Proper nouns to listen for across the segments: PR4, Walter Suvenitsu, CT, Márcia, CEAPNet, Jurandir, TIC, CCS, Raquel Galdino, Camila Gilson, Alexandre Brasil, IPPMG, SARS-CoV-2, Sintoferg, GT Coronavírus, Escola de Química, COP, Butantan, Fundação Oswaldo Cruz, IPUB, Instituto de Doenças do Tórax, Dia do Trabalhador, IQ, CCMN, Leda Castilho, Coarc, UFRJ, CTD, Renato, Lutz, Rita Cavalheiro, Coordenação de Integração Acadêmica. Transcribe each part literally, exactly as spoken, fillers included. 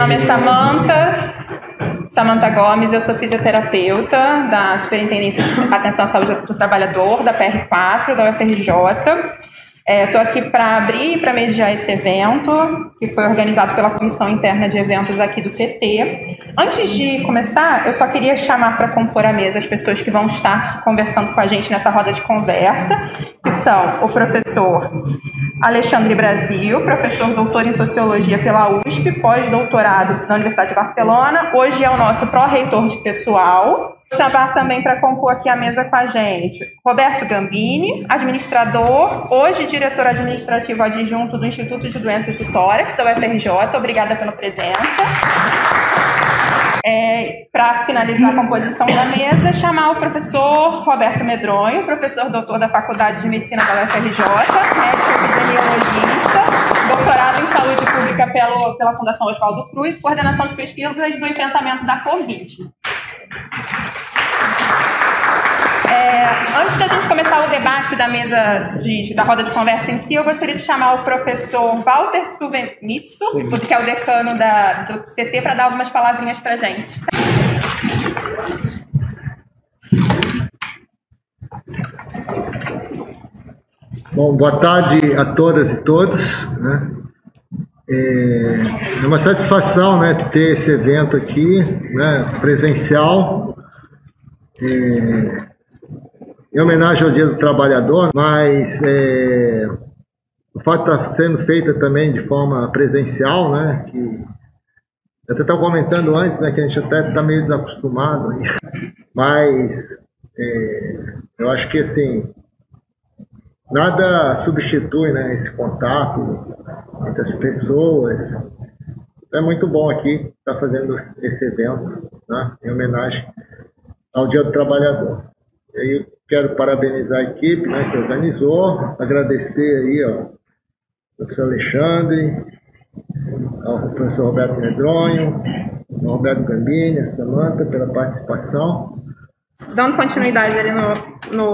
Meu nome é Samantha, Samantha Gomes, eu sou fisioterapeuta da Superintendência de Atenção à Saúde do Trabalhador, da P R quatro, da U F R J. Estou é, aqui para abrir e para mediar esse evento, que foi organizado pela Comissão Interna de Eventos aqui do C T. Antes de começar, eu só queria chamar para compor a mesa as pessoas que vão estar conversando com a gente nessa roda de conversa, que são o professor Alexandre Brasil, professor doutor em Sociologia pela U S P, pós-doutorado na Universidade de Barcelona, hoje é o nosso pró-reitor de pessoal. Chamar também para compor aqui a mesa com a gente Roberto Gambini, administrador, hoje diretor administrativo adjunto do Instituto de Doenças do Tórax, da U F R J. Obrigada pela presença. É, para finalizar a composição da mesa, chamar o professor Roberto Medronho, professor doutor da Faculdade de Medicina da U F R J, médico epidemiologista, doutorado em Saúde Pública pelo, pela Fundação Oswaldo Cruz, coordenação de pesquisas no enfrentamento da Covid. É, antes da gente começar o debate da mesa de, da roda de conversa em si, eu gostaria de chamar o professor Walter Suvenitsu, que é o decano da, do C T, para dar algumas palavrinhas para a gente. Bom, boa tarde a todas e todos. Né? É uma satisfação, né, ter esse evento aqui, né, presencial. É, em homenagem ao Dia do Trabalhador, mas é, o fato de estar sendo feita também de forma presencial, né, que eu até estava comentando antes, né, que a gente até está meio desacostumado, né, mas é, eu acho que assim, nada substitui, né, esse contato entre as pessoas. É muito bom aqui estar fazendo esse evento, né, em homenagem ao Dia do Trabalhador. Eu quero parabenizar a equipe, né, que organizou, agradecer aí, ó, ao professor Alexandre, ao professor Roberto Medronho, ao Roberto Gambini, a Samantha, pela participação. Dando continuidade ali no, no,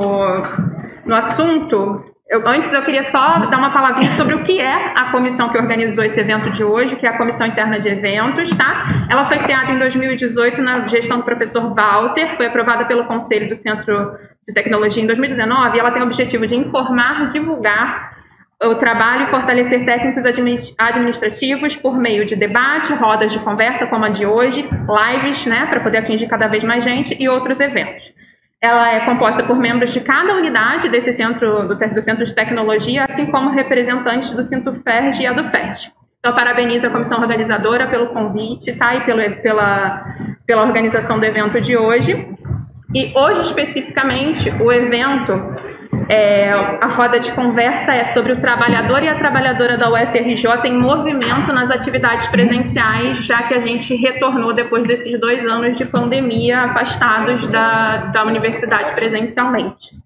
no assunto, eu, antes eu queria só dar uma palavrinha sobre o que é a comissão que organizou esse evento de hoje, que é a Comissão Interna de Eventos, tá? Ela foi criada em dois mil e dezoito na gestão do professor Walter, foi aprovada pelo Conselho do Centro de Tecnologia em dois mil e dezenove, e ela tem o objetivo de informar, divulgar o trabalho e fortalecer técnicos administrativos por meio de debate, rodas de conversa como a de hoje, lives, né, para poder atingir cada vez mais gente, e outros eventos. Ela é composta por membros de cada unidade desse centro, do, do Centro de Tecnologia, assim como representantes do Sintoferg e a do Fed. Então, parabenizo a comissão organizadora pelo convite, tá? E pelo, pela, pela organização do evento de hoje. E hoje, especificamente, o evento, é, a roda de conversa é sobre o trabalhador e a trabalhadora da U F R J em movimento nas atividades presenciais, já que a gente retornou depois desses dois anos de pandemia, afastados da, da universidade presencialmente.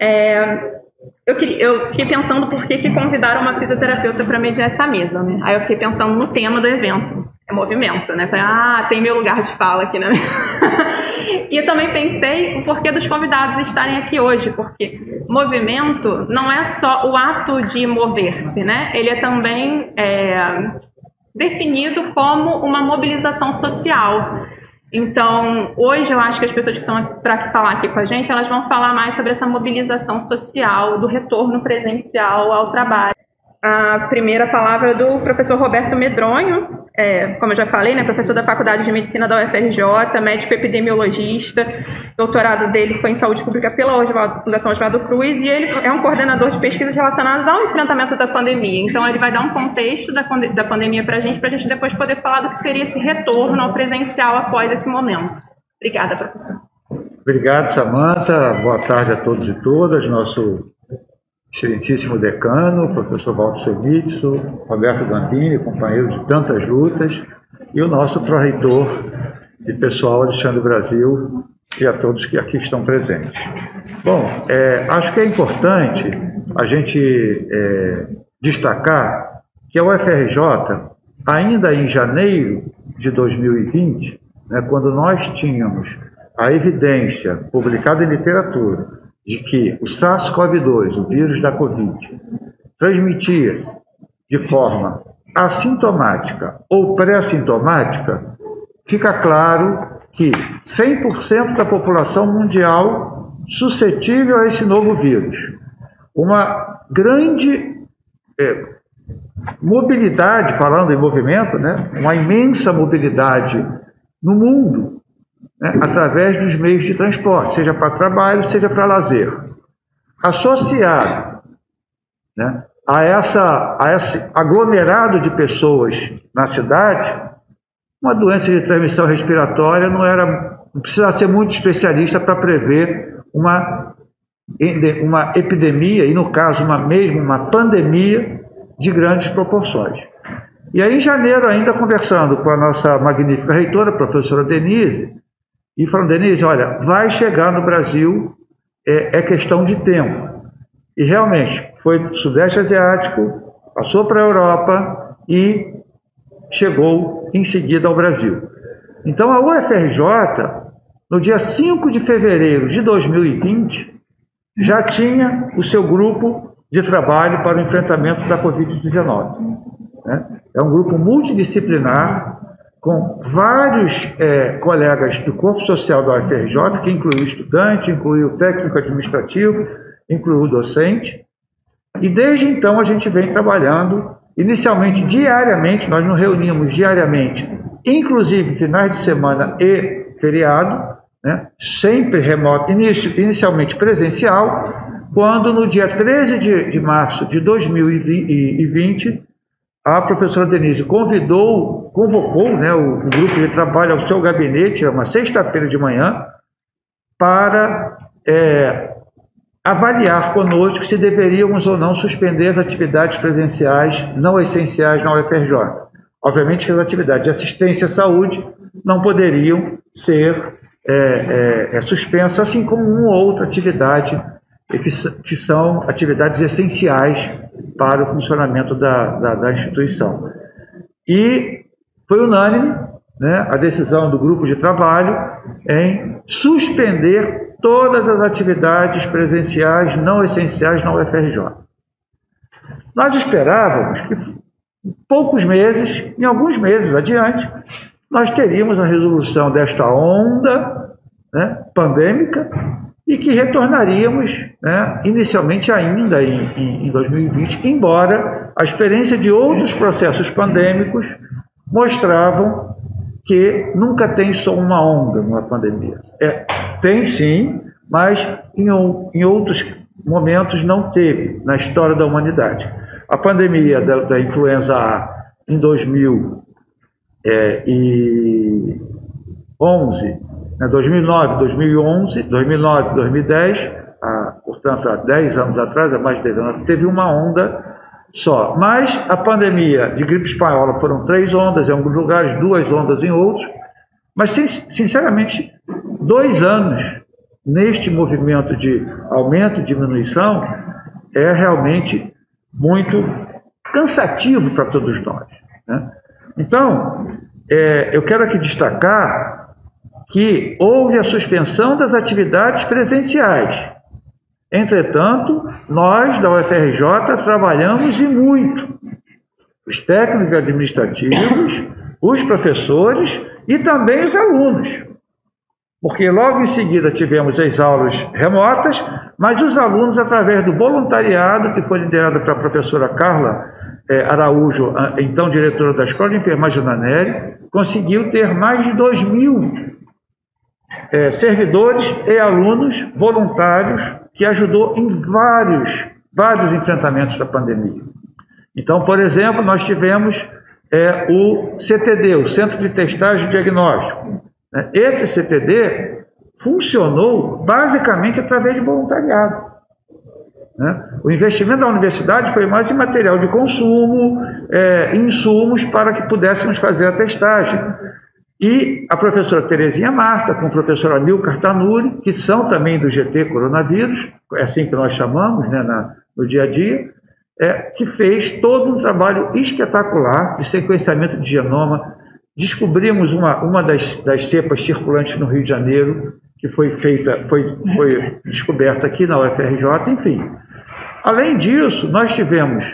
É, eu, queria, eu fiquei pensando por que, que convidaram uma fisioterapeuta para mediar essa mesa, né? Aí eu fiquei pensando no tema do evento. É movimento, né? Ah, tem meu lugar de fala aqui, né? E eu também pensei o porquê dos convidados estarem aqui hoje, porque movimento não é só o ato de mover-se, né? Ele é também é, definido como uma mobilização social. Então, hoje eu acho que as pessoas que estão para falar aqui com a gente, elas vão falar mais sobre essa mobilização social, do retorno presencial ao trabalho. A primeira palavra é do professor Roberto Medronho, é, como eu já falei, né, professor da Faculdade de Medicina da U F R J, médico epidemiologista, doutorado dele foi em Saúde Pública pela Fundação Oswaldo Cruz, e ele é um coordenador de pesquisas relacionadas ao enfrentamento da pandemia. Então, ele vai dar um contexto da, da pandemia para a gente, para a gente depois poder falar do que seria esse retorno ao presencial após esse momento. Obrigada, professor. Obrigado, Samantha. Boa tarde a todos e todas. Nosso excelentíssimo decano, professor Walter Suvenitsu, Roberto Gambini, companheiro de tantas lutas, e o nosso pró-reitor de pessoal, Alexandre Brasil, e a todos que aqui estão presentes. Bom, é, acho que é importante a gente é, destacar que a U F R J, ainda em janeiro de dois mil e vinte, né, quando nós tínhamos a evidência publicada em literatura de que o SARS-CoV dois, o vírus da Covid, transmitia de forma assintomática ou pré-sintomática, fica claro que cem por cento da população mundial suscetível a esse novo vírus. Uma grande é, mobilidade, falando em movimento, né? Uma imensa mobilidade no mundo, né? Através dos meios de transporte, seja para trabalho, seja para lazer. Associado, né, a, essa, a esse aglomerado de pessoas na cidade, uma doença de transmissão respiratória não era, não precisava ser muito especialista para prever uma, uma epidemia, e no caso uma mesmo uma pandemia de grandes proporções. E aí em janeiro, ainda conversando com a nossa magnífica reitora, a professora Denise, e falando, Denise, olha, vai chegar no Brasil, é, é questão de tempo. E realmente, foi para o Sudeste Asiático, passou para a Europa e chegou em seguida ao Brasil. Então a U F R J, no dia cinco de fevereiro de dois mil e vinte, já tinha o seu grupo de trabalho para o enfrentamento da Covid dezenove. Né? É um grupo multidisciplinar, com vários é, colegas do corpo social da U F R J, que incluiu o estudante, incluiu o técnico administrativo, incluiu o docente. E desde então a gente vem trabalhando, inicialmente diariamente, nós nos reunimos diariamente, inclusive finais de semana e feriado, né? Sempre remoto, inicio, inicialmente presencial, quando no dia treze de março de dois mil e vinte, a professora Denise convidou, convocou né, o, o grupo de trabalho ao seu gabinete, uma sexta-feira de manhã, para é, avaliar conosco se deveríamos ou não suspender as atividades presenciais não essenciais na U F R J. Obviamente que as atividades de assistência à saúde não poderiam ser é, é, suspensas, assim como uma ou outra atividade que, que são atividades essenciais para o funcionamento da, da, da instituição. E foi unânime, né, a decisão do grupo de trabalho em suspender todas as atividades presenciais não essenciais na U F R J. Nós esperávamos que em poucos meses, em alguns meses adiante, nós teríamos a resolução desta onda, né, pandêmica, e que retornaríamos, né, inicialmente ainda em, em, em dois mil e vinte, embora a experiência de outros processos pandêmicos mostravam que nunca tem só uma onda numa pandemia. É, tem sim, mas em, em outros momentos não teve, na história da humanidade. A pandemia da, da influenza A em dois mil e onze, né, dois mil e nove, dois mil e onze, dois mil e nove, dois mil e dez, a, portanto há dez anos atrás, há mais de dez anos, teve uma onda só. Mas a pandemia de gripe espanhola foram três ondas em alguns lugares, duas ondas em outros, mas sinceramente dois anos neste movimento de aumento e diminuição é realmente muito cansativo para todos nós, né? Então é, eu quero aqui destacar que houve a suspensão das atividades presenciais. Entretanto, nós da U F R J trabalhamos e muito, os técnicos administrativos, os professores e também os alunos, porque logo em seguida tivemos as aulas remotas, mas os alunos, através do voluntariado que foi liderado pela professora Carla Araújo, então diretora da Escola de Enfermagem da Anerê, conseguiu ter mais de dois mil é, servidores e alunos voluntários, que ajudou em vários, vários enfrentamentos da pandemia. Então, por exemplo, nós tivemos é, o C T D, o Centro de Testagem e Diagnóstico. Esse C T D funcionou basicamente através de voluntariado. O investimento da universidade foi mais em material de consumo, é, insumos para que pudéssemos fazer a testagem. E a professora Terezinha Marta, com o professor Amílcar Tanuri, que são também do G T Coronavírus, é assim que nós chamamos, né, na, no dia a dia, é, que fez todo um trabalho espetacular de sequenciamento de genoma. Descobrimos uma, uma das, das cepas circulantes no Rio de Janeiro, que foi, feita, foi, foi descoberta aqui na U F R J, enfim. Além disso, nós tivemos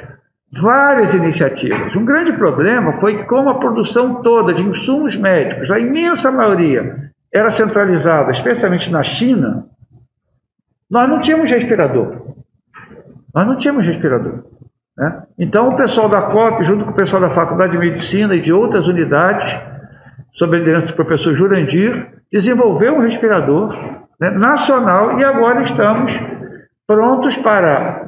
várias iniciativas. Um grande problema foi que, como a produção toda de insumos médicos, a imensa maioria, era centralizada, especialmente na China, nós não tínhamos respirador. Nós não tínhamos respirador. Né? Então, o pessoal da C O P, junto com o pessoal da Faculdade de Medicina e de outras unidades, sob a liderança do professor Jurandir, desenvolveu um respirador, né, nacional, e agora estamos prontos para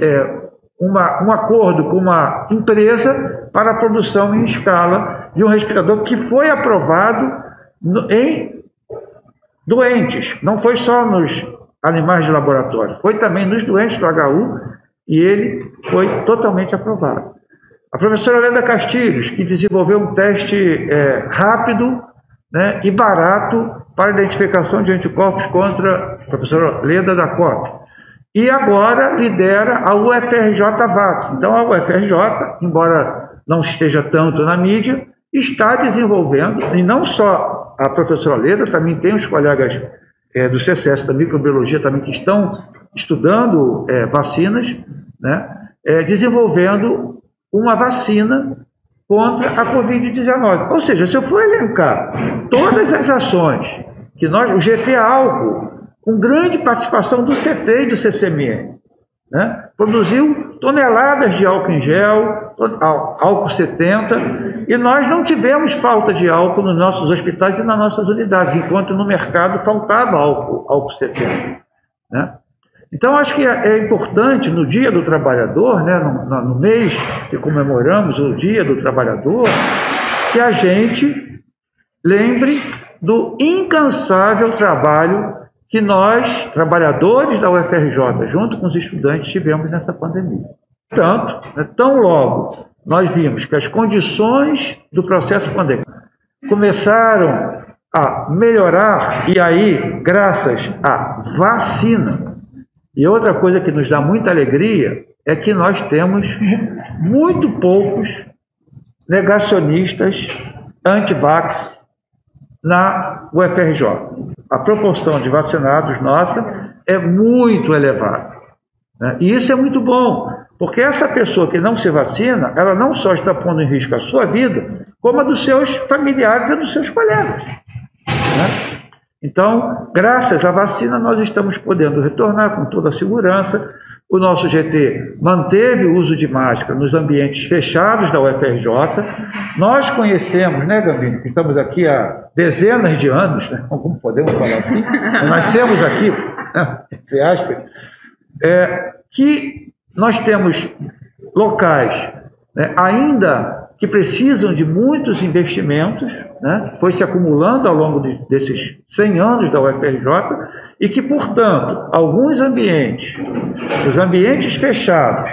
é, uma, um acordo com uma empresa para a produção em escala de um respirador que foi aprovado no, em doentes, não foi só nos animais de laboratório, foi também nos doentes do H U, e ele foi totalmente aprovado. A professora Leda Castilho, que desenvolveu um teste é, rápido, né, e barato para identificação de anticorpos contra a professora Leda da C O P. E agora lidera a U F R J V A C. Então a U F R J, embora não esteja tanto na mídia, está desenvolvendo, e não só a professora Leda, também tem os colegas é, do C C S, da microbiologia também, que estão estudando é, vacinas, né, é, desenvolvendo uma vacina contra a Covid dezenove. Ou seja, se eu for elencar todas as ações que nós, o G T Algo, com grande participação do C T e do C C M N, né, produziu toneladas de álcool em gel, álcool setenta, e nós não tivemos falta de álcool nos nossos hospitais e nas nossas unidades, enquanto no mercado faltava álcool, álcool setenta. Né? Então, acho que é importante, no Dia do Trabalhador, né, no, no mês que comemoramos o Dia do Trabalhador, que a gente lembre do incansável trabalho que nós, trabalhadores da U F R J, junto com os estudantes, tivemos nessa pandemia. Portanto, né, tão logo nós vimos que as condições do processo pandêmico começaram a melhorar, e aí, graças à vacina, e outra coisa que nos dá muita alegria, é que nós temos muito poucos negacionistas anti-vax na U F R J. A proporção de vacinados nossa é muito elevada. Né? E isso é muito bom, porque essa pessoa que não se vacina, ela não só está pondo em risco a sua vida, como a dos seus familiares e dos seus colegas. Né? Então, graças à vacina, nós estamos podendo retornar com toda a segurança. O nosso G T manteve o uso de máscara nos ambientes fechados da U F R J. Nós conhecemos, né, Gambini, que estamos aqui há dezenas de anos, né, como podemos falar aqui, nascemos aqui, entre aspas, é, que nós temos locais, né, ainda que precisam de muitos investimentos, né, foi se acumulando ao longo de, desses cem anos da U F R J, e que, portanto, alguns ambientes, os ambientes fechados,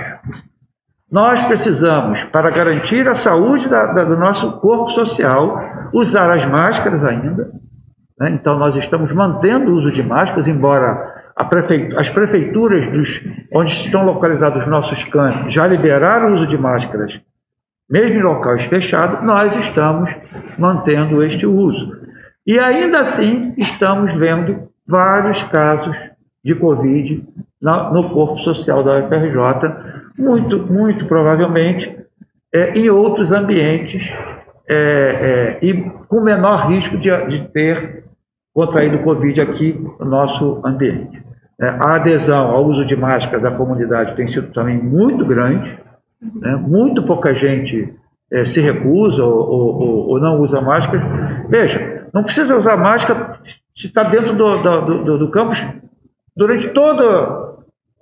nós precisamos, para garantir a saúde da, da, do nosso corpo social, usar as máscaras ainda. Né? Então, nós estamos mantendo o uso de máscaras, embora a prefeitura, as prefeituras dos, onde estão localizados os nossos campos já liberaram o uso de máscaras, mesmo em locais fechados, nós estamos mantendo este uso. E ainda assim, estamos vendo vários casos de Covid no corpo social da U F R J, muito, muito provavelmente é, em outros ambientes é, é, e com menor risco de, de ter contraído Covid aqui no nosso ambiente. É, a adesão ao uso de máscara da comunidade tem sido também muito grande, né? Muito pouca gente é, se recusa ou, ou, ou não usa máscara. Veja, não precisa usar máscara se está dentro do, do, do, do campus durante todas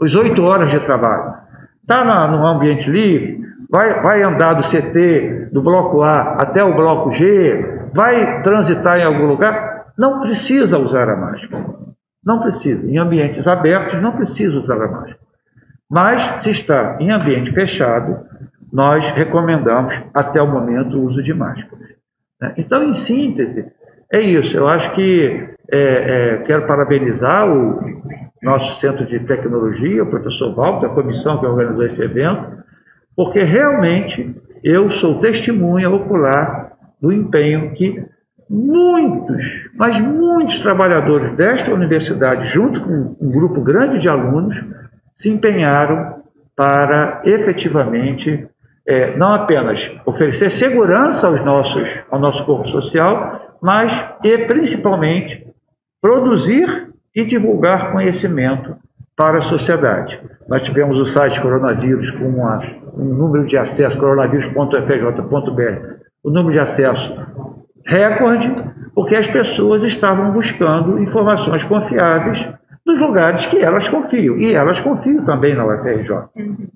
as oito horas de trabalho. Está no ambiente livre, vai, vai andar do C T, do bloco A até o bloco G, vai transitar em algum lugar, não precisa usar a máscara. Não precisa. Em ambientes abertos, não precisa usar a máscara. Mas, se está em ambiente fechado, nós recomendamos, até o momento, o uso de máscara. Então, em síntese, é isso. Eu acho que É, é, quero parabenizar o nosso Centro de Tecnologia, o professor Walter, a comissão que organizou esse evento, porque realmente eu sou testemunha ocular do empenho que muitos, mas muitos trabalhadores desta universidade, junto com um grupo grande de alunos, se empenharam para efetivamente é, não apenas oferecer segurança aos nossos, ao nosso corpo social, mas e principalmente produzir e divulgar conhecimento para a sociedade. Nós tivemos o site Coronavírus com uma, um número de acesso, coronavírus ponto f j ponto b r, o número de acesso recorde, porque as pessoas estavam buscando informações confiáveis nos lugares que elas confiam. E elas confiam também na U F R J.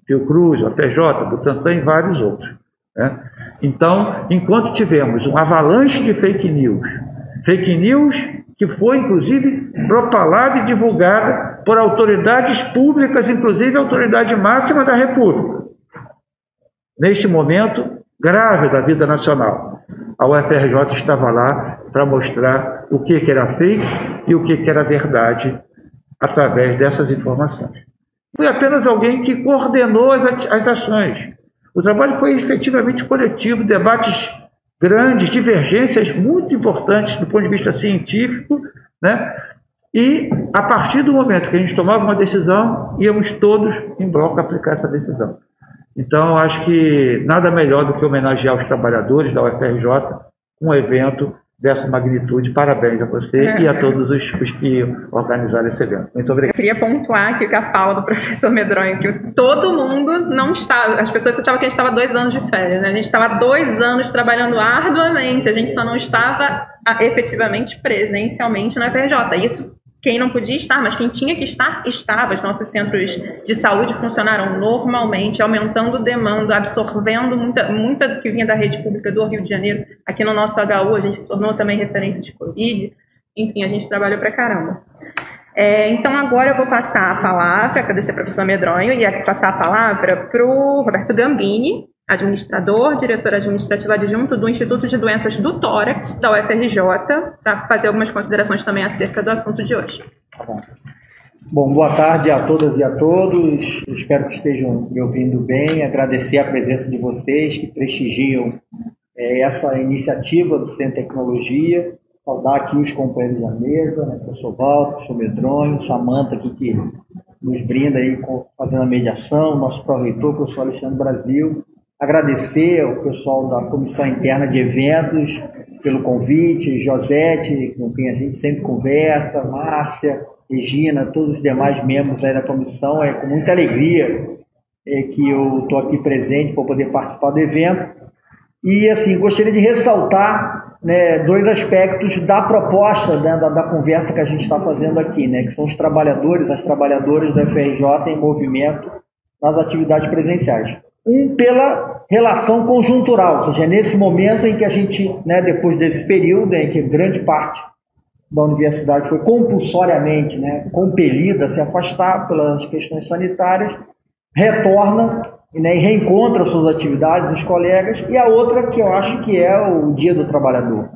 Fiocruz, U F R J, Butantan e vários outros. Né? Então, enquanto tivemos um avalanche de fake news, fake news que foi, inclusive, propalada e divulgada por autoridades públicas, inclusive a autoridade máxima da República, neste momento grave da vida nacional. A U F R J estava lá para mostrar o que, que era fake e o que, que era verdade através dessas informações. Foi apenas alguém que coordenou as, as ações. O trabalho foi efetivamente coletivo, debates grandes, divergências muito importantes do ponto de vista científico, né? E a partir do momento que a gente tomava uma decisão, íamos todos em bloco aplicar essa decisão. Então, acho que nada melhor do que homenagear os trabalhadores da U F R J com um evento dessa magnitude. Parabéns a você é, e a todos os, os que organizaram esse evento. Muito obrigado. Eu queria pontuar aqui com a fala do professor Medronho, que todo mundo não estava... As pessoas achavam que a gente estava dois anos de férias, né? A gente estava dois anos trabalhando arduamente, a gente só não estava efetivamente presencialmente na U F R J. Isso, quem não podia estar, mas quem tinha que estar, estava. Os nossos centros de saúde funcionaram normalmente, aumentando demanda, absorvendo muita, muita do que vinha da rede pública do Rio de Janeiro. Aqui no nosso H U, a gente se tornou também referência de Covid. Enfim, a gente trabalhou pra caramba. É, então, agora eu vou passar a palavra, agradecer a professora Medronho, e passar a palavra para o Roberto Gambini, administrador, diretor administrativo adjunto do Instituto de Doenças do Tórax, da U F R J, para fazer algumas considerações também acerca do assunto de hoje. Bom, boa tarde a todas e a todos, espero que estejam me ouvindo bem, agradecer a presença de vocês que prestigiam é, essa iniciativa do Centro de Tecnologia, saudar aqui os companheiros da mesa, né, o professor Walter, o professor Medronho, Samantha aqui que nos brinda aí com, fazendo a mediação, o nosso pró-reitor, o professor Alexandre Brasil. Agradecer ao pessoal da Comissão Interna de Eventos pelo convite, Josete, com quem a gente sempre conversa, Márcia, Regina, todos os demais membros aí da comissão. É com muita alegria é, que eu estou aqui presente para poder participar do evento. E, assim, gostaria de ressaltar né, dois aspectos da proposta, né, da, da conversa que a gente está fazendo aqui, né, que são os trabalhadores, as trabalhadoras da U F R J em movimento nas atividades presenciais. Um, pela relação conjuntural, ou seja, nesse momento em que a gente, né, depois desse período em que grande parte da universidade foi compulsoriamente né, compelida a se afastar pelas questões sanitárias, retorna né, e reencontra suas atividades, os colegas, e a outra que eu acho que é o Dia do Trabalhador.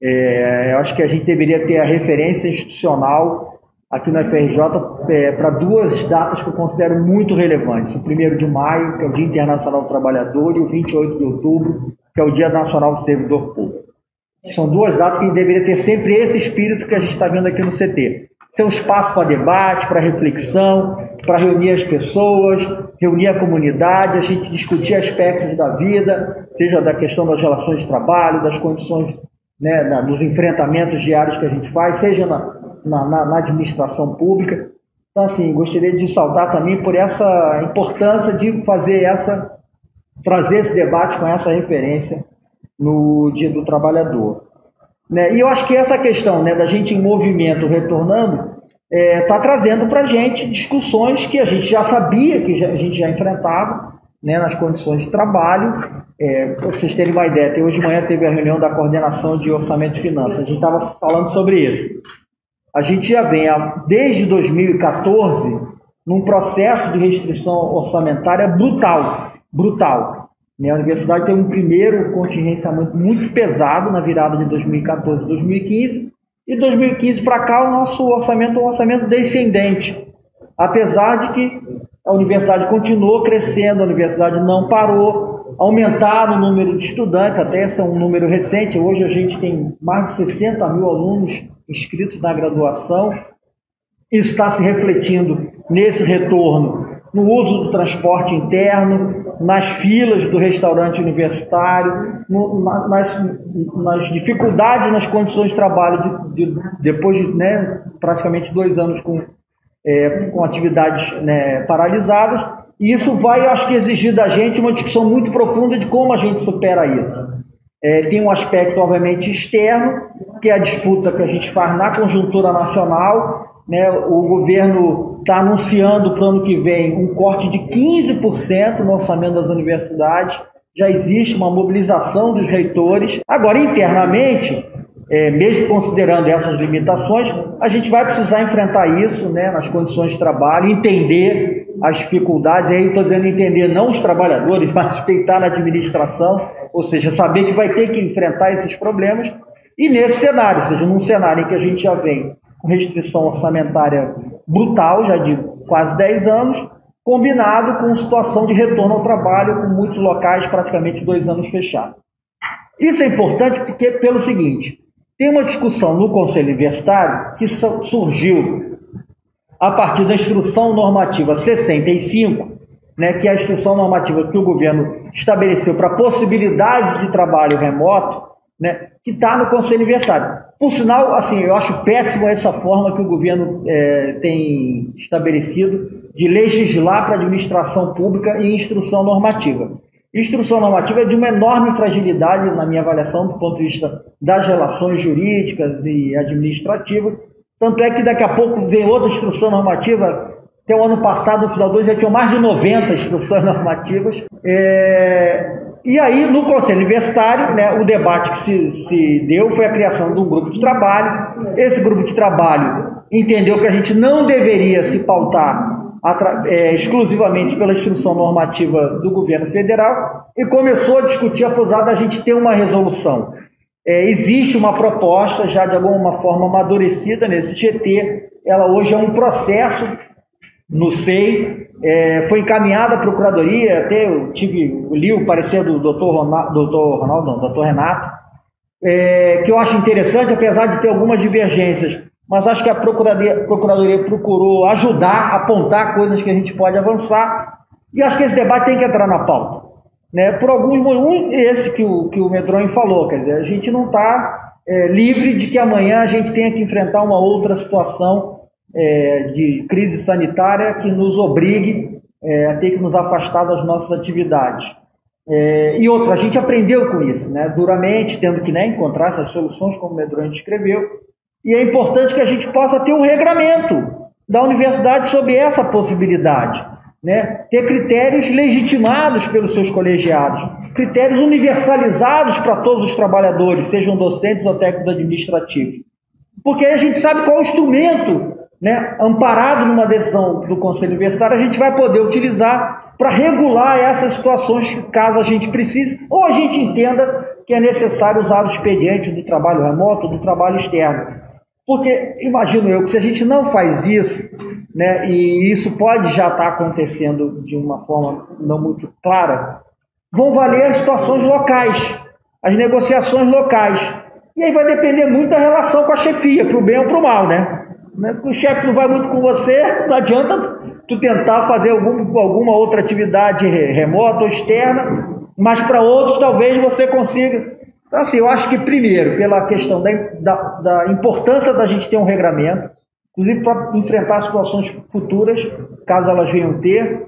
É, eu acho que a gente deveria ter a referência institucional aqui na U F R J, é, para duas datas que eu considero muito relevantes. O primeiro de maio, que é o Dia Internacional do Trabalhador, e o vinte e oito de outubro, que é o Dia Nacional do Servidor Público. São duas datas que deveria ter sempre esse espírito que a gente está vendo aqui no C T. Ser um espaço para debate, para reflexão, para reunir as pessoas, reunir a comunidade, a gente discutir aspectos da vida, seja da questão das relações de trabalho, das condições, né, na, dos enfrentamentos diários que a gente faz, seja na Na, na, na administração pública. Então, assim, gostaria de saudar também por essa importância de fazer essa, trazer esse debate com essa referência no Dia do Trabalhador. Né? E eu acho que essa questão né, da gente em movimento retornando está é, trazendo para a gente discussões que a gente já sabia, que já, a gente já enfrentava né, nas condições de trabalho. É, para vocês terem uma ideia, até hoje de manhã teve a reunião da coordenação de orçamento e finanças. A gente estava falando sobre isso. A gente já vem, desde dois mil e quatorze, num processo de restrição orçamentária brutal. brutal. A universidade teve um primeiro contingenciamento muito pesado na virada de dois mil e quatorze e dois mil e quinze. E de dois mil e quinze para cá, o nosso orçamento é um orçamento descendente. Apesar de que a universidade continuou crescendo, a universidade não parou, aumentaram o número de estudantes, até esse é um número recente. Hoje a gente tem mais de sessenta mil alunos inscritos na graduação. Isso está se refletindo nesse retorno no uso do transporte interno, nas filas do restaurante universitário, no, na, nas, nas dificuldades nas condições de trabalho de, de, depois de né, praticamente dois anos com, é, com atividades né, paralisadas. E isso vai, acho que, exigir da gente uma discussão muito profunda de como a gente supera isso. É, tem um aspecto, obviamente, externo, que é a disputa que a gente faz na conjuntura nacional. O governo está anunciando para o ano que vem um corte de quinze por cento no orçamento das universidades. Já existe uma mobilização dos reitores. Agora, internamente, é, mesmo considerando essas limitações, a gente vai precisar enfrentar isso né, nas condições de trabalho, entender as dificuldades. Aí estou dizendo entender não os trabalhadores, mas quem está na administração, ou seja, saber que vai ter que enfrentar esses problemas. E nesse cenário, ou seja, num cenário em que a gente já vem com restrição orçamentária brutal, já de quase dez anos, combinado com situação de retorno ao trabalho, com muitos locais praticamente dois anos fechados. Isso é importante porque, pelo seguinte, tem uma discussão no Conselho Universitário que surgiu a partir da Instrução Normativa sessenta e cinco, né, que é a Instrução Normativa que o governo estabeleceu para a possibilidade de trabalho remoto, né, que está no Conselho Universitário. Por sinal, assim, eu acho péssimo essa forma que o governo é, tem estabelecido de legislar para a administração pública e instrução normativa. Instrução normativa é de uma enorme fragilidade, na minha avaliação, do ponto de vista das relações jurídicas e administrativas. Tanto é que daqui a pouco vem outra instrução normativa. Até o ano passado, no final dois, já tinham mais de noventa instruções normativas. É... E aí, no Conselho Universitário, né, o debate que se, se deu foi a criação de um grupo de trabalho. Esse grupo de trabalho entendeu que a gente não deveria se pautar atra, é, exclusivamente pela instrução normativa do governo federal e começou a discutir, apesar da gente ter uma resolução. É, existe uma proposta, já de alguma forma amadurecida nesse G T, ela hoje é um processo no S E I, É, foi encaminhada à Procuradoria, até eu tive, li o parecer do doutor Ronaldo, doutor Ronaldo, não, doutor Renato, é, que eu acho interessante, apesar de ter algumas divergências, mas acho que a Procuradoria, Procuradoria procurou ajudar, apontar coisas que a gente pode avançar, e acho que esse debate tem que entrar na pauta. Né? Por alguns, um, esse que o, que o Medronho falou, quer dizer, a gente não está é, livre de que amanhã a gente tenha que enfrentar uma outra situação É, de crise sanitária que nos obrigue é, a ter que nos afastar das nossas atividades. É, e outra, a gente aprendeu com isso, né? Duramente, tendo que né, encontrar essas soluções, como o Medronho descreveu, e é importante que a gente possa ter um regramento da universidade sobre essa possibilidade, né? Ter critérios legitimados pelos seus colegiados, critérios universalizados para todos os trabalhadores, sejam docentes ou técnicos administrativos. Porque aí a gente sabe qual é o instrumento Né, amparado numa decisão do Conselho Universitário, a gente vai poder utilizar para regular essas situações caso a gente precise, ou a gente entenda que é necessário usar o expediente do trabalho remoto, do trabalho externo. Porque, imagino eu, que se a gente não faz isso, né, e isso pode já estar acontecendo de uma forma não muito clara, vão valer as situações locais, as negociações locais. E aí vai depender muito da relação com a chefia, para o bem ou para o mal, né? Porque o chefe não vai muito com você, não adianta tu tentar fazer algum, alguma outra atividade remota ou externa, mas para outros talvez você consiga. Então, assim, eu acho que primeiro, pela questão da, da, da importância da gente ter um regramento, inclusive para enfrentar situações futuras, caso elas venham ter,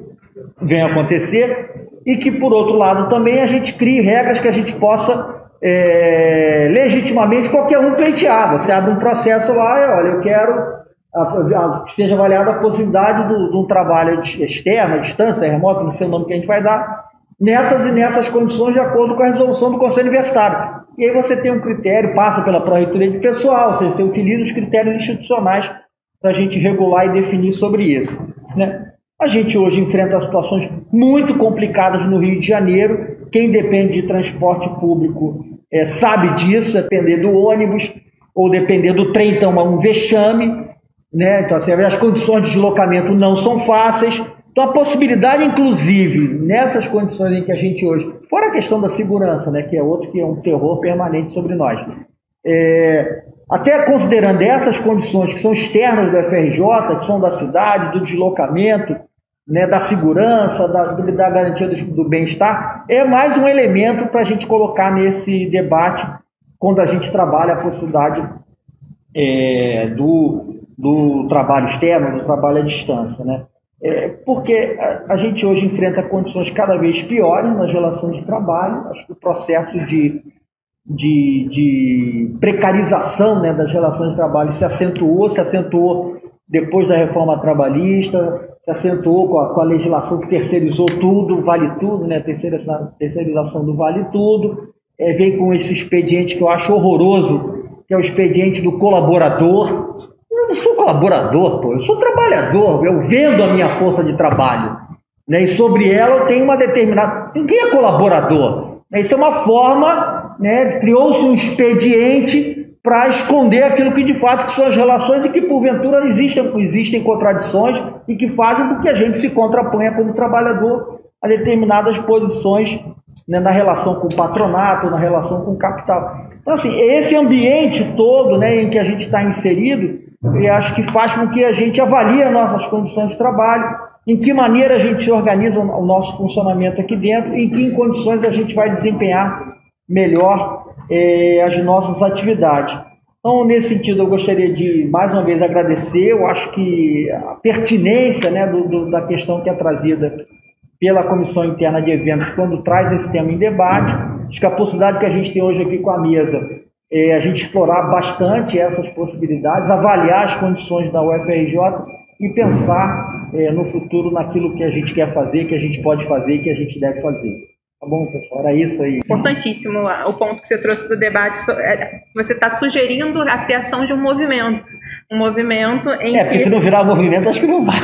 venham acontecer, e que por outro lado também a gente crie regras que a gente possa É, legitimamente qualquer um pleitear. Você abre um processo lá e olha, eu quero a, a, que seja avaliada a possibilidade do, de um trabalho externo, à distância, remoto, não sei o nome que a gente vai dar, nessas e nessas condições de acordo com a resolução do Conselho Universitário. E aí você tem um critério, passa pela pró-reitoria de pessoal, você, você utiliza os critérios institucionais para a gente regular e definir sobre isso. Né? A gente hoje enfrenta situações muito complicadas no Rio de Janeiro. Quem depende de transporte público é, sabe disso, é depender do ônibus ou depender do trem, então é um vexame. Né? Então, assim, as condições de deslocamento não são fáceis. Então, a possibilidade, inclusive, nessas condições em que a gente hoje... Fora a questão da segurança, né, que é outro que é um terror permanente sobre nós. É, até considerando essas condições que são externas do F R J, que são da cidade, do deslocamento, né, da segurança, da, da garantia do, do bem-estar, é mais um elemento para a gente colocar nesse debate quando a gente trabalha a possibilidade é, do, do trabalho externo, do trabalho à distância, né? É, porque a, a gente hoje enfrenta condições cada vez piores nas relações de trabalho, acho que o processo de, de, de precarização, né, das relações de trabalho se acentuou, se acentuou depois da reforma trabalhista, se acentuou com a, com a legislação que terceirizou tudo, vale tudo, né? Terceirização, terceirização do vale tudo, é, vem com esse expediente que eu acho horroroso, que é o expediente do colaborador. Eu não sou colaborador, pô, eu sou trabalhador, eu vendo a minha força de trabalho, né? E sobre ela eu tenho uma determinada... Ninguém é colaborador, né? Isso é uma forma, né? Criou-se um expediente para esconder aquilo que de fato que são as relações e que porventura existem, existem contradições e que fazem com que a gente se contraponha como trabalhador a determinadas posições, né, na relação com o patronato, na relação com o capital. Então, assim, esse ambiente todo, né, em que a gente está inserido, eu acho que faz com que a gente avalie as nossas condições de trabalho, em que maneira a gente organiza o nosso funcionamento aqui dentro e em que condições a gente vai desempenhar melhor as nossas atividades. Então, nesse sentido, eu gostaria de, mais uma vez, agradecer. Eu acho que a pertinência, né, do, do, da questão que é trazida pela Comissão Interna de Eventos, quando traz esse tema em debate, acho que a possibilidade que a gente tem hoje aqui com a mesa é a gente explorar bastante essas possibilidades, avaliar as condições da U F R J e pensar é, no futuro naquilo que a gente quer fazer, que a gente pode fazer e que a gente deve fazer. Tá bom, pessoal, era isso aí. Importantíssimo o ponto que você trouxe do debate. Você está sugerindo a criação de um movimento. Um movimento em É, porque que... se não virar movimento, acho que não vai.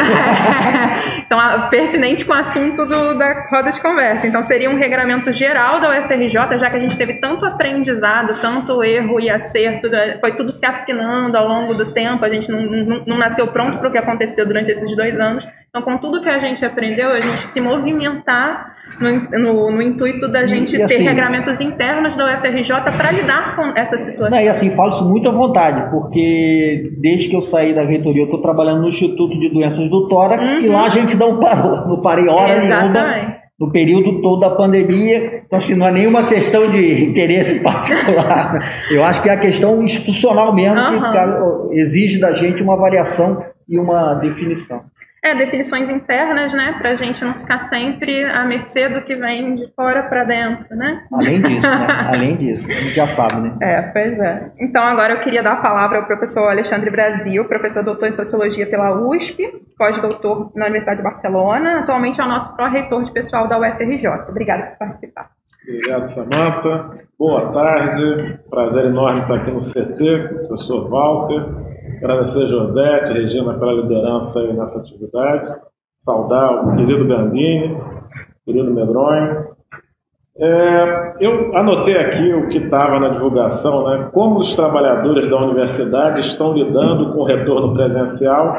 Então, pertinente com o assunto do, da roda de conversa. Então, seria um regramento geral da U F R J, já que a gente teve tanto aprendizado, tanto erro e acerto, foi tudo se afinando ao longo do tempo, a gente não, não, não nasceu pronto para o que aconteceu durante esses dois anos. Então, com tudo que a gente aprendeu, a gente se movimentar no, no, no intuito da gente e, e ter assim, regramentos internos da U F R J para lidar com essa situação. Não, e assim, falo isso muito à vontade, porque desde que eu saí da reitoria, eu estou trabalhando no Instituto de Doenças do Tórax, uhum. E lá a gente não parou, não parei hora nenhuma no período todo da pandemia. Então, assim, não é nenhuma questão de interesse particular. Eu acho que é a questão institucional mesmo, uhum. Que exige da gente uma avaliação e uma definição. É, definições internas, né, para a gente não ficar sempre à mercê do que vem de fora para dentro, né? Além disso, né? Além disso, a gente já sabe, né? É, pois é. Então, agora eu queria dar a palavra ao professor Alexandre Brasil, professor doutor em Sociologia pela U S P, pós-doutor na Universidade de Barcelona, atualmente é o nosso pró-reitor de pessoal da U F R J. Obrigada por participar. Obrigado, Samantha. Boa tarde, prazer enorme estar aqui no C T, professor Walter. Agradecer a Josete, Regina, pela liderança aí nessa atividade. Saudar o querido Gambini, querido Medronho. É, eu anotei aqui o que estava na divulgação, né? Como os trabalhadores da universidade estão lidando com o retorno presencial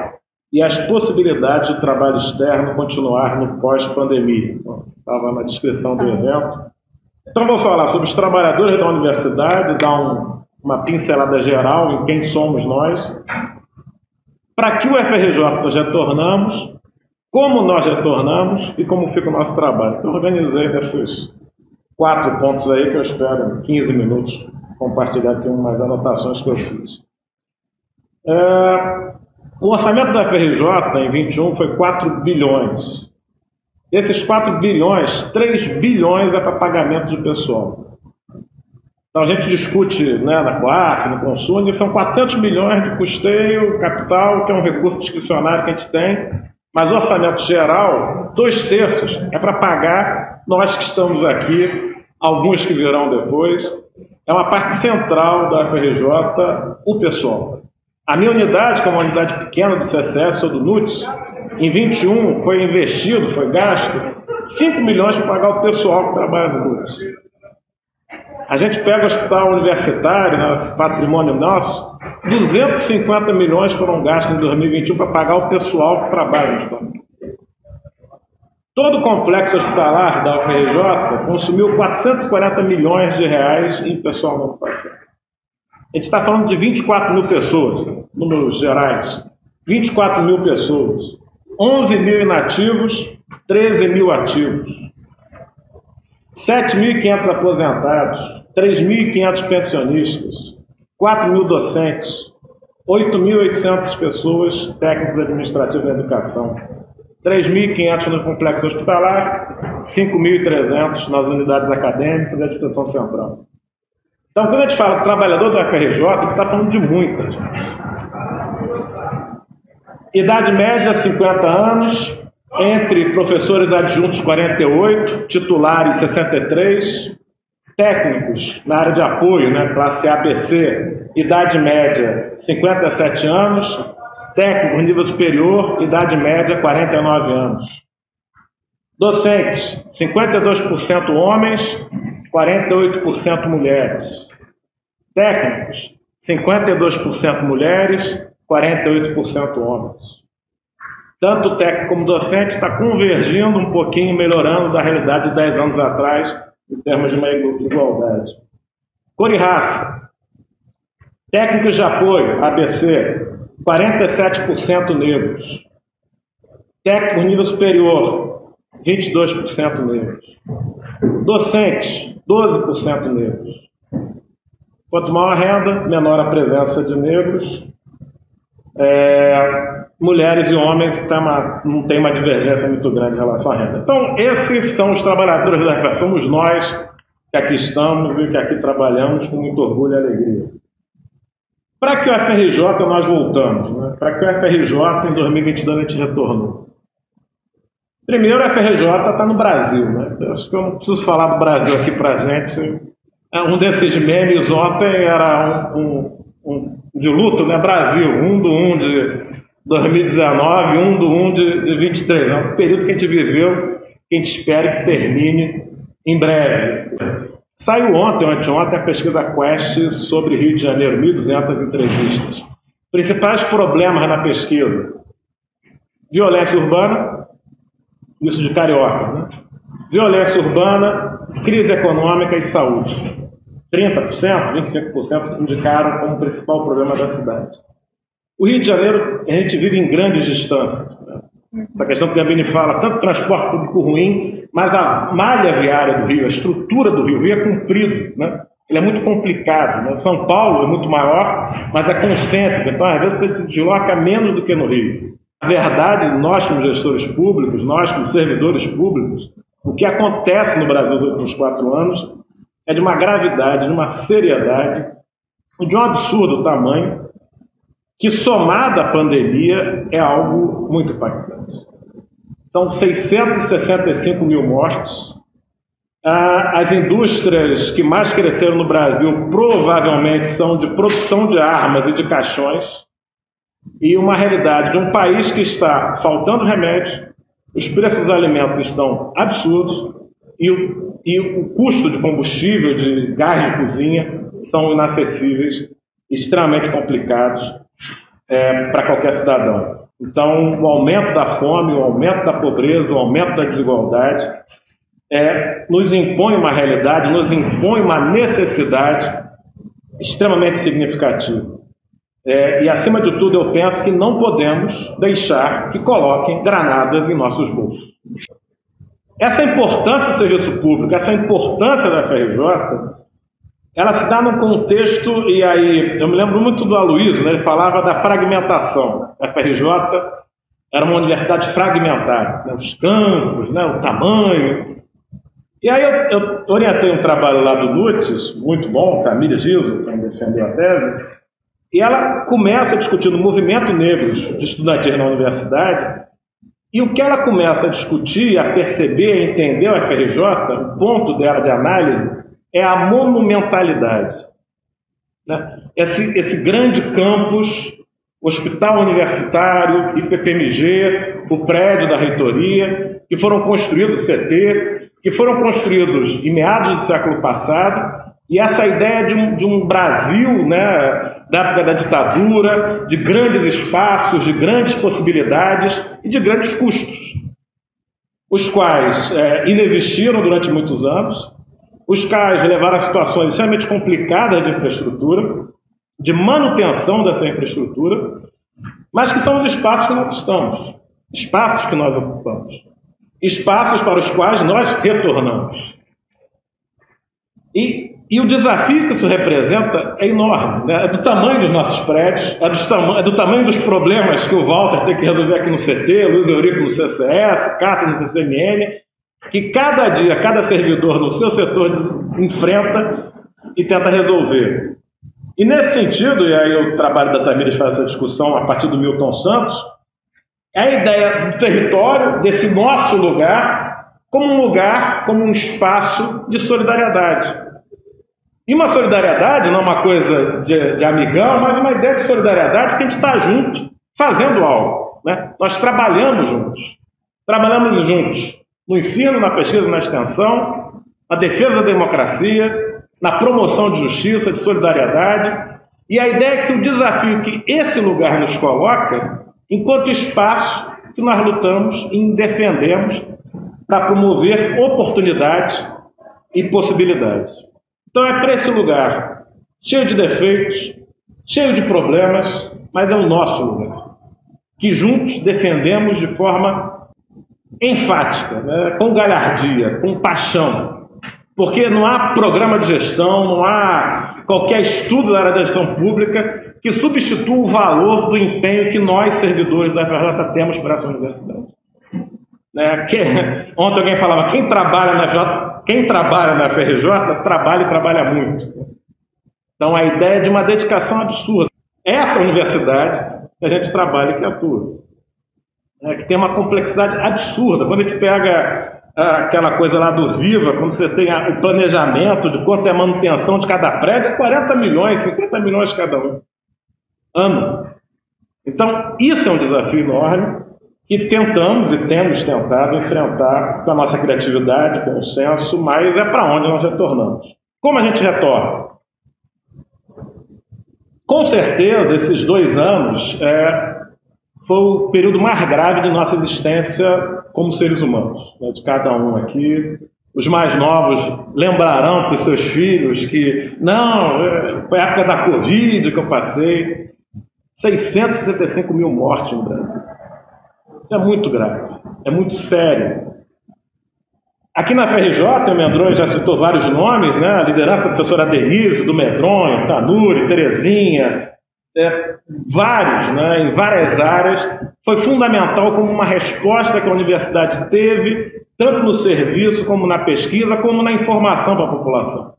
e as possibilidades de trabalho externo continuar no pós-pandemia. Então, estava na descrição do evento. Então, vou falar sobre os trabalhadores da universidade, dar um... uma pincelada geral em quem somos nós, para que o U F R J nós retornamos, como nós retornamos e como fica o nosso trabalho. Então, organizei esses quatro pontos aí que eu espero, quinze minutos, compartilhar aqui umas anotações que eu fiz. É, o orçamento da U F R J em vinte e um foi quatro bilhões. Desses quatro bilhões, três bilhões é para pagamento de pessoal. Então, a gente discute, né, na Coarc, no Consune, são quatrocentos milhões de custeio, capital, que é um recurso discricionário que a gente tem, mas o orçamento geral, dois terços, é para pagar nós que estamos aqui, alguns que virão depois. É uma parte central da U F R J, o pessoal. A minha unidade, que é uma unidade pequena do C C S ou do N U T S, em vinte e um foi investido, foi gasto, cinco milhões para pagar o pessoal que trabalha no N U T S. A gente pega o hospital universitário, né, esse patrimônio nosso, duzentos e cinquenta milhões foram gastos em dois mil e vinte e um para pagar o pessoal que trabalha no hospital. Todo o complexo hospitalar da U F R J consumiu quatrocentos e quarenta milhões de reais em pessoal no ano passado. A gente está falando de vinte e quatro mil pessoas, números gerais. vinte e quatro mil pessoas. onze mil inativos, treze mil ativos, sete mil e quinhentos aposentados, três mil e quinhentos pensionistas, quatro mil docentes, oito mil e oitocentas pessoas técnicos administrativos da educação, três mil e quinhentos no complexo hospitalar, cinco mil e trezentos nas unidades acadêmicas da Administração Central. Então, quando a gente fala de trabalhador da F R J, a gente está falando de muita gente. Idade média, cinquenta anos, entre professores adjuntos, quarenta e oito, titulares, sessenta e três, técnicos na área de apoio, né, classe A B C, idade média, cinquenta e sete anos, técnico nível superior, idade média, quarenta e nove anos. Docentes, cinquenta e dois por cento homens, quarenta e oito por cento mulheres. Técnicos, cinquenta e dois por cento mulheres, quarenta e oito por cento homens. Tanto o técnico como o docente está convergindo um pouquinho, melhorando da realidade de dez anos atrás, em termos de uma igualdade. Cor e raça. Técnicos de apoio, A B C, quarenta e sete por cento negros. Técnico nível superior, vinte e dois por cento negros. Docentes, doze por cento negros. Quanto maior a renda, menor a presença de negros. É, mulheres e homens tá uma, não tem uma divergência muito grande em relação à renda. Então, esses são os trabalhadores da F R J, somos nós que aqui estamos e que aqui trabalhamos com muito orgulho e alegria. Para que o F R J nós voltamos? Né? Para que o F R J em dois mil e vinte e dois a gente retornou? Primeiro, o F R J está no Brasil. Né? Eu acho que eu não preciso falar do Brasil aqui para a gente. Um desses memes ontem era um... um Um, de luto, né? Brasil, um do um de dois mil e dezenove, um do um de vinte e três. É um período que a gente viveu, que a gente espera que termine em breve. Saiu ontem, anteontem, a pesquisa da Quest sobre Rio de Janeiro, mil e duzentas entrevistas. Principais problemas na pesquisa: violência urbana, isso de carioca, né? Violência urbana, crise econômica e saúde. trinta por cento, vinte e cinco por cento indicaram como principal problema da cidade. O Rio de Janeiro, a gente vive em grandes distâncias. Né? Essa questão que o Gambini fala, tanto transporte público ruim, mas a malha viária do Rio, a estrutura do Rio, o Rio é comprido, né? Ele é muito complicado. Né? São Paulo é muito maior, mas é concêntrico, então às vezes você se desloca menos do que no Rio. Na verdade, nós como gestores públicos, nós como servidores públicos, o que acontece no Brasil nos últimos quatro anos é de uma gravidade, de uma seriedade, de um absurdo tamanho, que somada à pandemia é algo muito impactante. São seiscentos e sessenta e cinco mil mortes. As indústrias que mais cresceram no Brasil provavelmente são de produção de armas e de caixões, e uma realidade de um país que está faltando remédio, os preços dos alimentos estão absurdos, e o E o custo de combustível, de gás de cozinha, são inacessíveis, extremamente complicados é, para qualquer cidadão. Então, o aumento da fome, o aumento da pobreza, o aumento da desigualdade é, nos impõe uma realidade, nos impõe uma necessidade extremamente significativa. É, e, acima de tudo, eu penso que não podemos deixar que coloquem granadas em nossos bolsos. Essa importância do serviço público, essa importância da F R J, ela se dá num contexto, e aí eu me lembro muito do Aloysio, né? Ele falava da fragmentação. A F R J era uma universidade fragmentada, né? Os campos, né? O tamanho. E aí eu, eu orientei um trabalho lá do Lutz, muito bom, Camila Gilson, que defendeu a tese, e ela começa discutindo o movimento negro de estudantes na universidade. E o que ela começa a discutir, a perceber, a entender o F R J, o ponto dela de análise, é a monumentalidade. Né? Esse, esse grande campus, hospital universitário, I P P M G, o prédio da reitoria, que foram construídos, C T, que foram construídos em meados do século passado, e essa ideia de um, de um Brasil, né, da época da ditadura, de grandes espaços, de grandes possibilidades e de grandes custos, os quais é, inexistiram durante muitos anos, os quais levaram a situações extremamente complicadas de infraestrutura, de manutenção dessa infraestrutura, mas que são os espaços que nós estamos. espaços que nós ocupamos, espaços para os quais nós retornamos. E, e o desafio que isso representa é enorme, né? É do tamanho dos nossos prédios, é do, tama é do tamanho dos problemas que o Walter tem que resolver aqui no C T, o Luiz Eurico no C C S, Cássia no C C M N, que cada dia, cada servidor no seu setor enfrenta e tenta resolver. E nesse sentido, e aí o trabalho da Tamires faz essa discussão a partir do Milton Santos, é a ideia do território, desse nosso lugar, como um lugar, como um espaço de solidariedade. E uma solidariedade não é uma coisa de, de amigão, mas uma ideia de solidariedade que a gente está junto, fazendo algo, né? Nós trabalhamos juntos. Trabalhamos juntos no ensino, na pesquisa, na extensão, na defesa da democracia, na promoção de justiça, de solidariedade. E a ideia é que o desafio que esse lugar nos coloca, enquanto espaço que nós lutamos e defendemos para promover oportunidades e possibilidades. Então é para esse lugar, cheio de defeitos, cheio de problemas, mas é o nosso lugar, que juntos defendemos de forma enfática, né? Com galhardia, com paixão. Porque não há programa de gestão, não há qualquer estudo da área da gestão pública que substitua o valor do empenho que nós, servidores da F J, temos para essa universidade. Né? Que, ontem alguém falava, quem trabalha na F J, quem trabalha na F R J, trabalha e trabalha muito. Então a ideia é de uma dedicação absurda. Essa universidade que a gente trabalha e que atua. É, que tem uma complexidade absurda. Quando a gente pega aquela coisa lá do Viva, quando você tem o planejamento de quanto é a manutenção de cada prédio, é quarenta milhões, cinquenta milhões cada um, ano. Então, isso é um desafio enorme que tentamos e temos tentado enfrentar com a nossa criatividade, com o senso, mas é para onde nós retornamos. Como a gente retorna? Com certeza, esses dois anos é, foi o período mais grave de nossa existência como seres humanos, né, de cada um aqui. Os mais novos lembrarão para os seus filhos que, não, foi a época da Covid que eu passei. seiscentos e sessenta e cinco mil mortes no Brasil. Isso é muito grave, é muito sério. Aqui na F R J, o Medronho já citou vários nomes, né, a liderança da professora Denise, do Medronho, Tanuri, Terezinha, é, vários, né, em várias áreas. Foi fundamental como uma resposta que a universidade teve, tanto no serviço, como na pesquisa, como na informação para a população.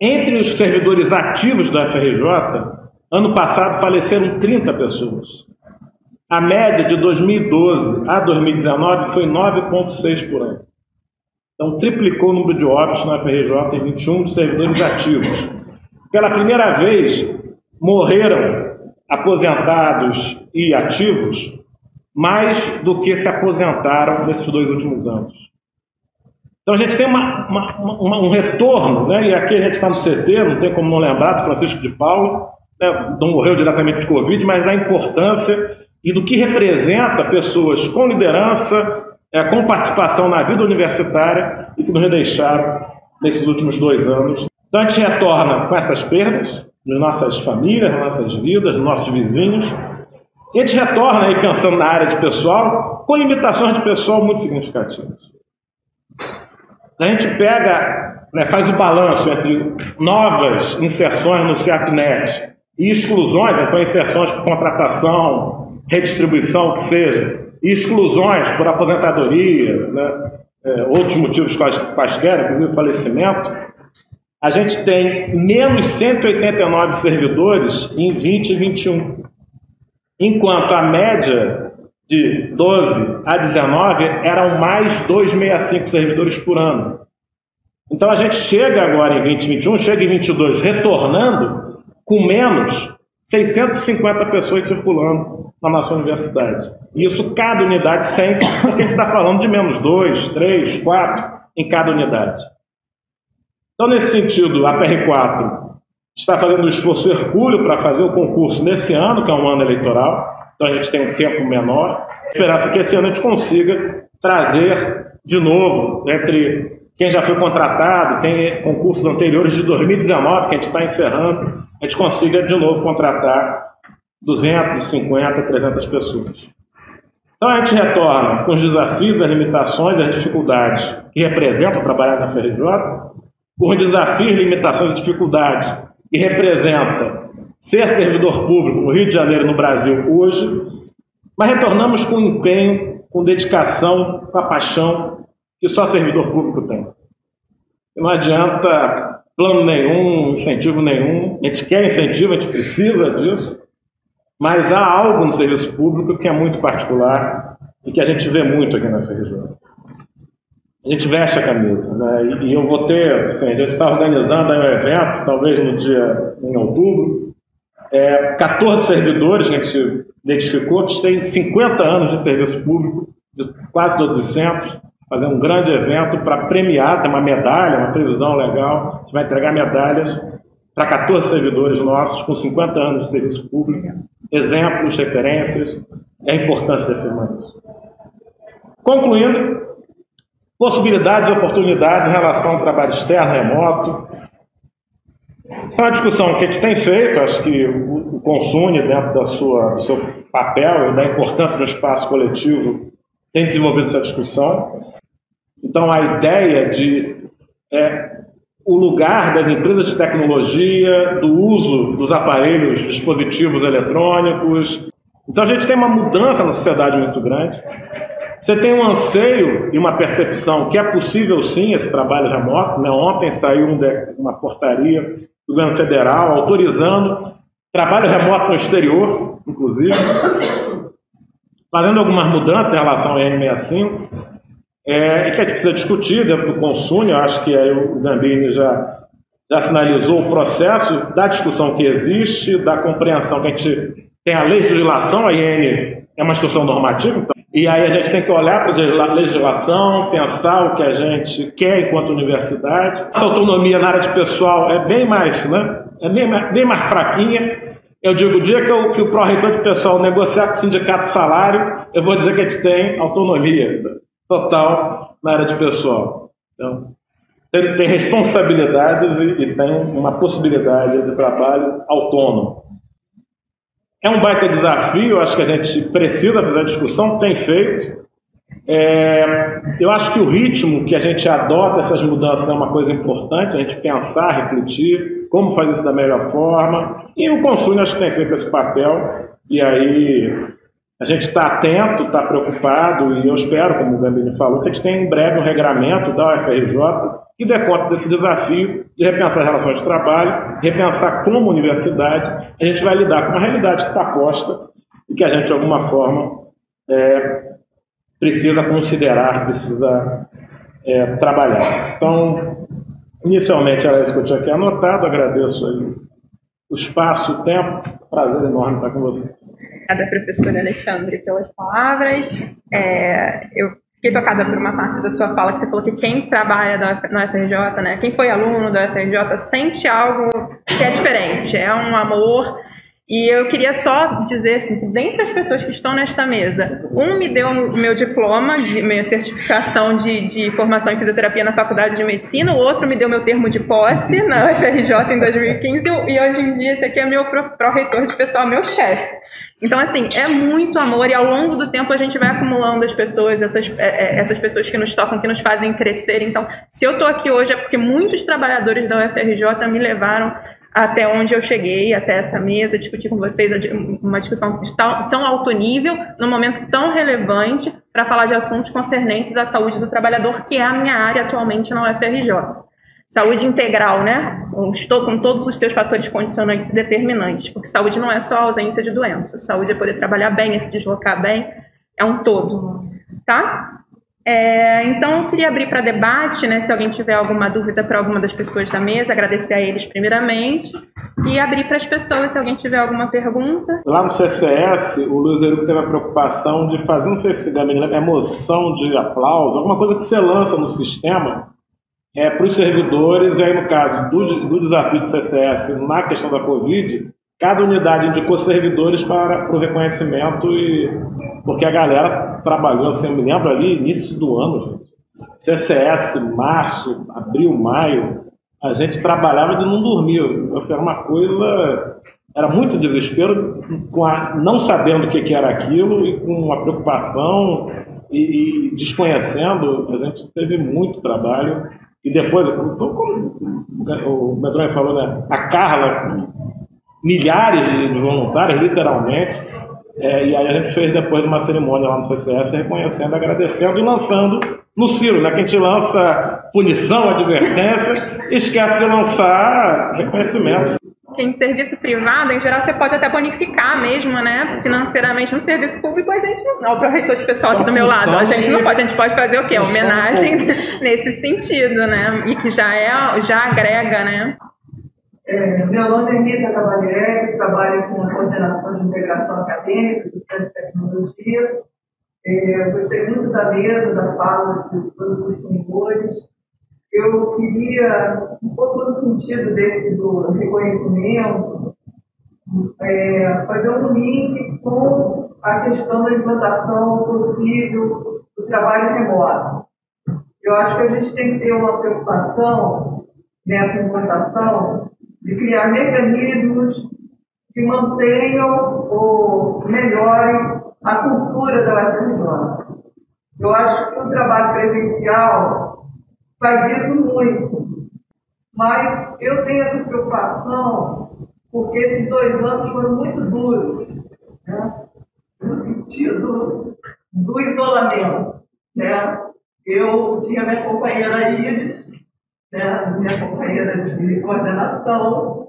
Entre os servidores ativos da F R J, ano passado faleceram trinta pessoas. A média de dois mil e doze a dois mil e dezenove foi nove vírgula seis por ano. Então triplicou o número de óbitos na F R J em vinte e um de servidores ativos. Pela primeira vez, morreram aposentados e ativos mais do que se aposentaram nesses dois últimos anos. Então a gente tem uma, uma, uma, um retorno, né? E aqui a gente está no C T, não tem como não lembrar do Francisco de Paula, né? Não morreu diretamente de Covid, mas da importância e do que representa pessoas com liderança, é, com participação na vida universitária e que nos deixaram nesses últimos dois anos. Então a gente retorna com essas perdas, nas nossas famílias, nas nossas vidas, nos nossos vizinhos. E a gente retorna aí pensando na área de pessoal, com limitações de pessoal muito significativas. A gente pega, né, faz o balanço entre novas inserções no CEAPNet e exclusões, então inserções por contratação, redistribuição, o que seja, e exclusões por aposentadoria, né, é, outros motivos quais, quaisquer, inclusive falecimento. A gente tem menos cento e oitenta e nove servidores em vinte e vinte e um, enquanto a média de doze a dezenove eram mais duzentos e sessenta e cinco servidores por ano. Então a gente chega agora em vinte e vinte e um, chega em vinte e dois, retornando com menos seiscentas e cinquenta pessoas circulando na nossa universidade. E isso cada unidade sempre, porque a gente está falando de menos dois, três, quatro em cada unidade. Então, nesse sentido, a P R quatro está fazendo um esforço hercúleo para fazer o concurso nesse ano, que é um ano eleitoral, então a gente tem um tempo menor. A esperança é que esse ano a gente consiga trazer de novo, entre quem já foi contratado, tem concursos anteriores de dois mil e dezenove, que a gente está encerrando, a gente consiga de novo contratar duzentas e cinquenta, trezentas pessoas. Então a gente retorna com os desafios, as limitações, as dificuldades que representam trabalhar na F R J, com os desafios, limitações e dificuldades que representa ser servidor público no Rio de Janeiro, no Brasil, hoje, mas retornamos com empenho, com dedicação, com a paixão que só servidor público tem. E não adianta plano nenhum, incentivo nenhum, a gente quer incentivo, a gente precisa disso, mas há algo no serviço público que é muito particular e que a gente vê muito aqui na F R J. A gente veste a camisa, né? E eu vou ter, assim, a gente está organizando aí um evento, talvez no dia, em outubro, é, quatorze servidores que a gente identificou, que têm cinquenta anos de serviço público, de quase todos os centros, fazer um grande evento para premiar, tem uma medalha, uma previsão legal, a gente vai entregar medalhas para quatorze servidores nossos com cinquenta anos de serviço público, exemplos, referências, é a importância de afirmar isso. Concluindo, possibilidades e oportunidades em relação ao trabalho externo, remoto. Essa é uma discussão que a gente tem feito, acho que o Consune, dentro da sua, do seu papel e da importância do espaço coletivo, tem desenvolvido essa discussão. Então, a ideia de é, o lugar das empresas de tecnologia, do uso dos aparelhos, dispositivos eletrônicos. Então, a gente tem uma mudança na sociedade muito grande. Você tem um anseio e uma percepção que é possível, sim, esse trabalho remoto. Né? Ontem saiu um de, uma portaria do governo federal autorizando trabalho remoto no exterior, inclusive, fazendo algumas mudanças em relação ao I N sessenta e cinco, é, e que a gente precisa discutir dentro do Consune. Eu acho que aí o Gambini já, já sinalizou o processo da discussão que existe, da compreensão que a gente tem a legislação, a I N é uma instituição normativa, então, e aí a gente tem que olhar para a legislação, pensar o que a gente quer enquanto universidade. Essa autonomia na área de pessoal é bem mais, né? É bem mais, bem mais fraquinha. Eu digo, o dia que, eu, que o pró-reitor de pessoal negociar com o sindicato de salário, eu vou dizer que a gente tem autonomia total na área de pessoal. Então, tem, tem responsabilidades e, e tem uma possibilidade de trabalho autônomo. É um baita desafio, acho que a gente precisa da discussão, tem feito. É, eu acho que o ritmo que a gente adota essas mudanças é uma coisa importante, a gente pensar, refletir, como fazer isso da melhor forma. E o Consune acho que tem feito esse papel, e aí a gente está atento, está preocupado, e eu espero, como o Gambini falou, que a gente tenha em breve um regramento da U F R J que dê conta desse desafio de repensar as relações de trabalho, repensar como universidade, a gente vai lidar com uma realidade que está posta e que a gente, de alguma forma, é, precisa considerar, precisa é, trabalhar. Então, inicialmente era isso que eu tinha aqui anotado, agradeço aí o espaço, o tempo, prazer enorme estar com você. Obrigada, professora Alexandre, pelas palavras. É, eu fiquei tocada por uma parte da sua fala que você falou que quem trabalha na U F R J, né, quem foi aluno da U F R J sente algo que é diferente, é um amor. E eu queria só dizer, assim, dentre as pessoas que estão nesta mesa, um me deu o meu diploma, de, minha certificação de, de formação em fisioterapia na Faculdade de Medicina, o outro me deu meu termo de posse na U F R J em dois mil e quinze, e hoje em dia esse aqui é meu pró-reitor de pessoal, meu chefe. Então, assim, é muito amor e ao longo do tempo a gente vai acumulando as pessoas, essas, essas pessoas que nos tocam, que nos fazem crescer. Então, se eu estou aqui hoje é porque muitos trabalhadores da U F R J me levaram até onde eu cheguei, até essa mesa, discutir com vocês uma discussão de tão, tão alto nível, num momento tão relevante, para falar de assuntos concernentes à saúde do trabalhador, que é a minha área atualmente na U F R J. Saúde integral, né? Estou com todos os seus fatores condicionantes e determinantes, porque saúde não é só a ausência de doença. Saúde é poder trabalhar bem, é se deslocar bem, é um todo, tá? É, então, eu queria abrir para debate, né, se alguém tiver alguma dúvida para alguma das pessoas da mesa, agradecer a eles primeiramente, e abrir para as pessoas se alguém tiver alguma pergunta. Lá no C C S, o Luiz Eurico teve a preocupação de fazer, não sei se é moção de aplauso, alguma coisa que você lança no sistema é, para os servidores, e aí no caso do, do desafio do C C S na questão da Covid, cada unidade indicou servidores para o reconhecimento, e porque a galera trabalhou, assim, eu me lembro ali, início do ano, gente. C C S, março, abril, maio, a gente trabalhava de não dormir. Era uma coisa Era muito desespero, com a, não sabendo o que, que era aquilo e com uma preocupação e, e desconhecendo. A gente teve muito trabalho. E depois, como o Medronho falou, né, a Carla, milhares de voluntários, literalmente, é, e aí a gente fez depois uma cerimônia lá no C C S, reconhecendo, agradecendo e lançando no Ciro, né, que a gente lança punição, advertência, esquece de lançar reconhecimento. Que em serviço privado, em geral, você pode até bonificar mesmo, né? Financeiramente. No serviço público, a gente não. Olha o reitor de pessoal aqui do meu lado. A gente não pode. A gente pode fazer o quê? Homenagem nesse sentido, né? E que já, é, já agrega, né? É, meu nome é Rita Cavalheiro, trabalho com a coordenação de integração acadêmica do Centro de Tecnologia. É, gostei muito da mesa, da fala de todos os senhores. Eu queria, um pouco no sentido desse do reconhecimento, é, fazer um link com a questão da implantação possível do trabalho remoto. Eu acho que a gente tem que ter uma preocupação nessa implantação de criar mecanismos que mantenham ou melhorem a cultura da vacinação. Eu acho que o trabalho presencial faz isso muito, mas eu tenho essa preocupação porque esses dois anos foram muito duros, né? No sentido do isolamento, né? Eu tinha minha companheira Iris, né? Minha companheira de coordenação,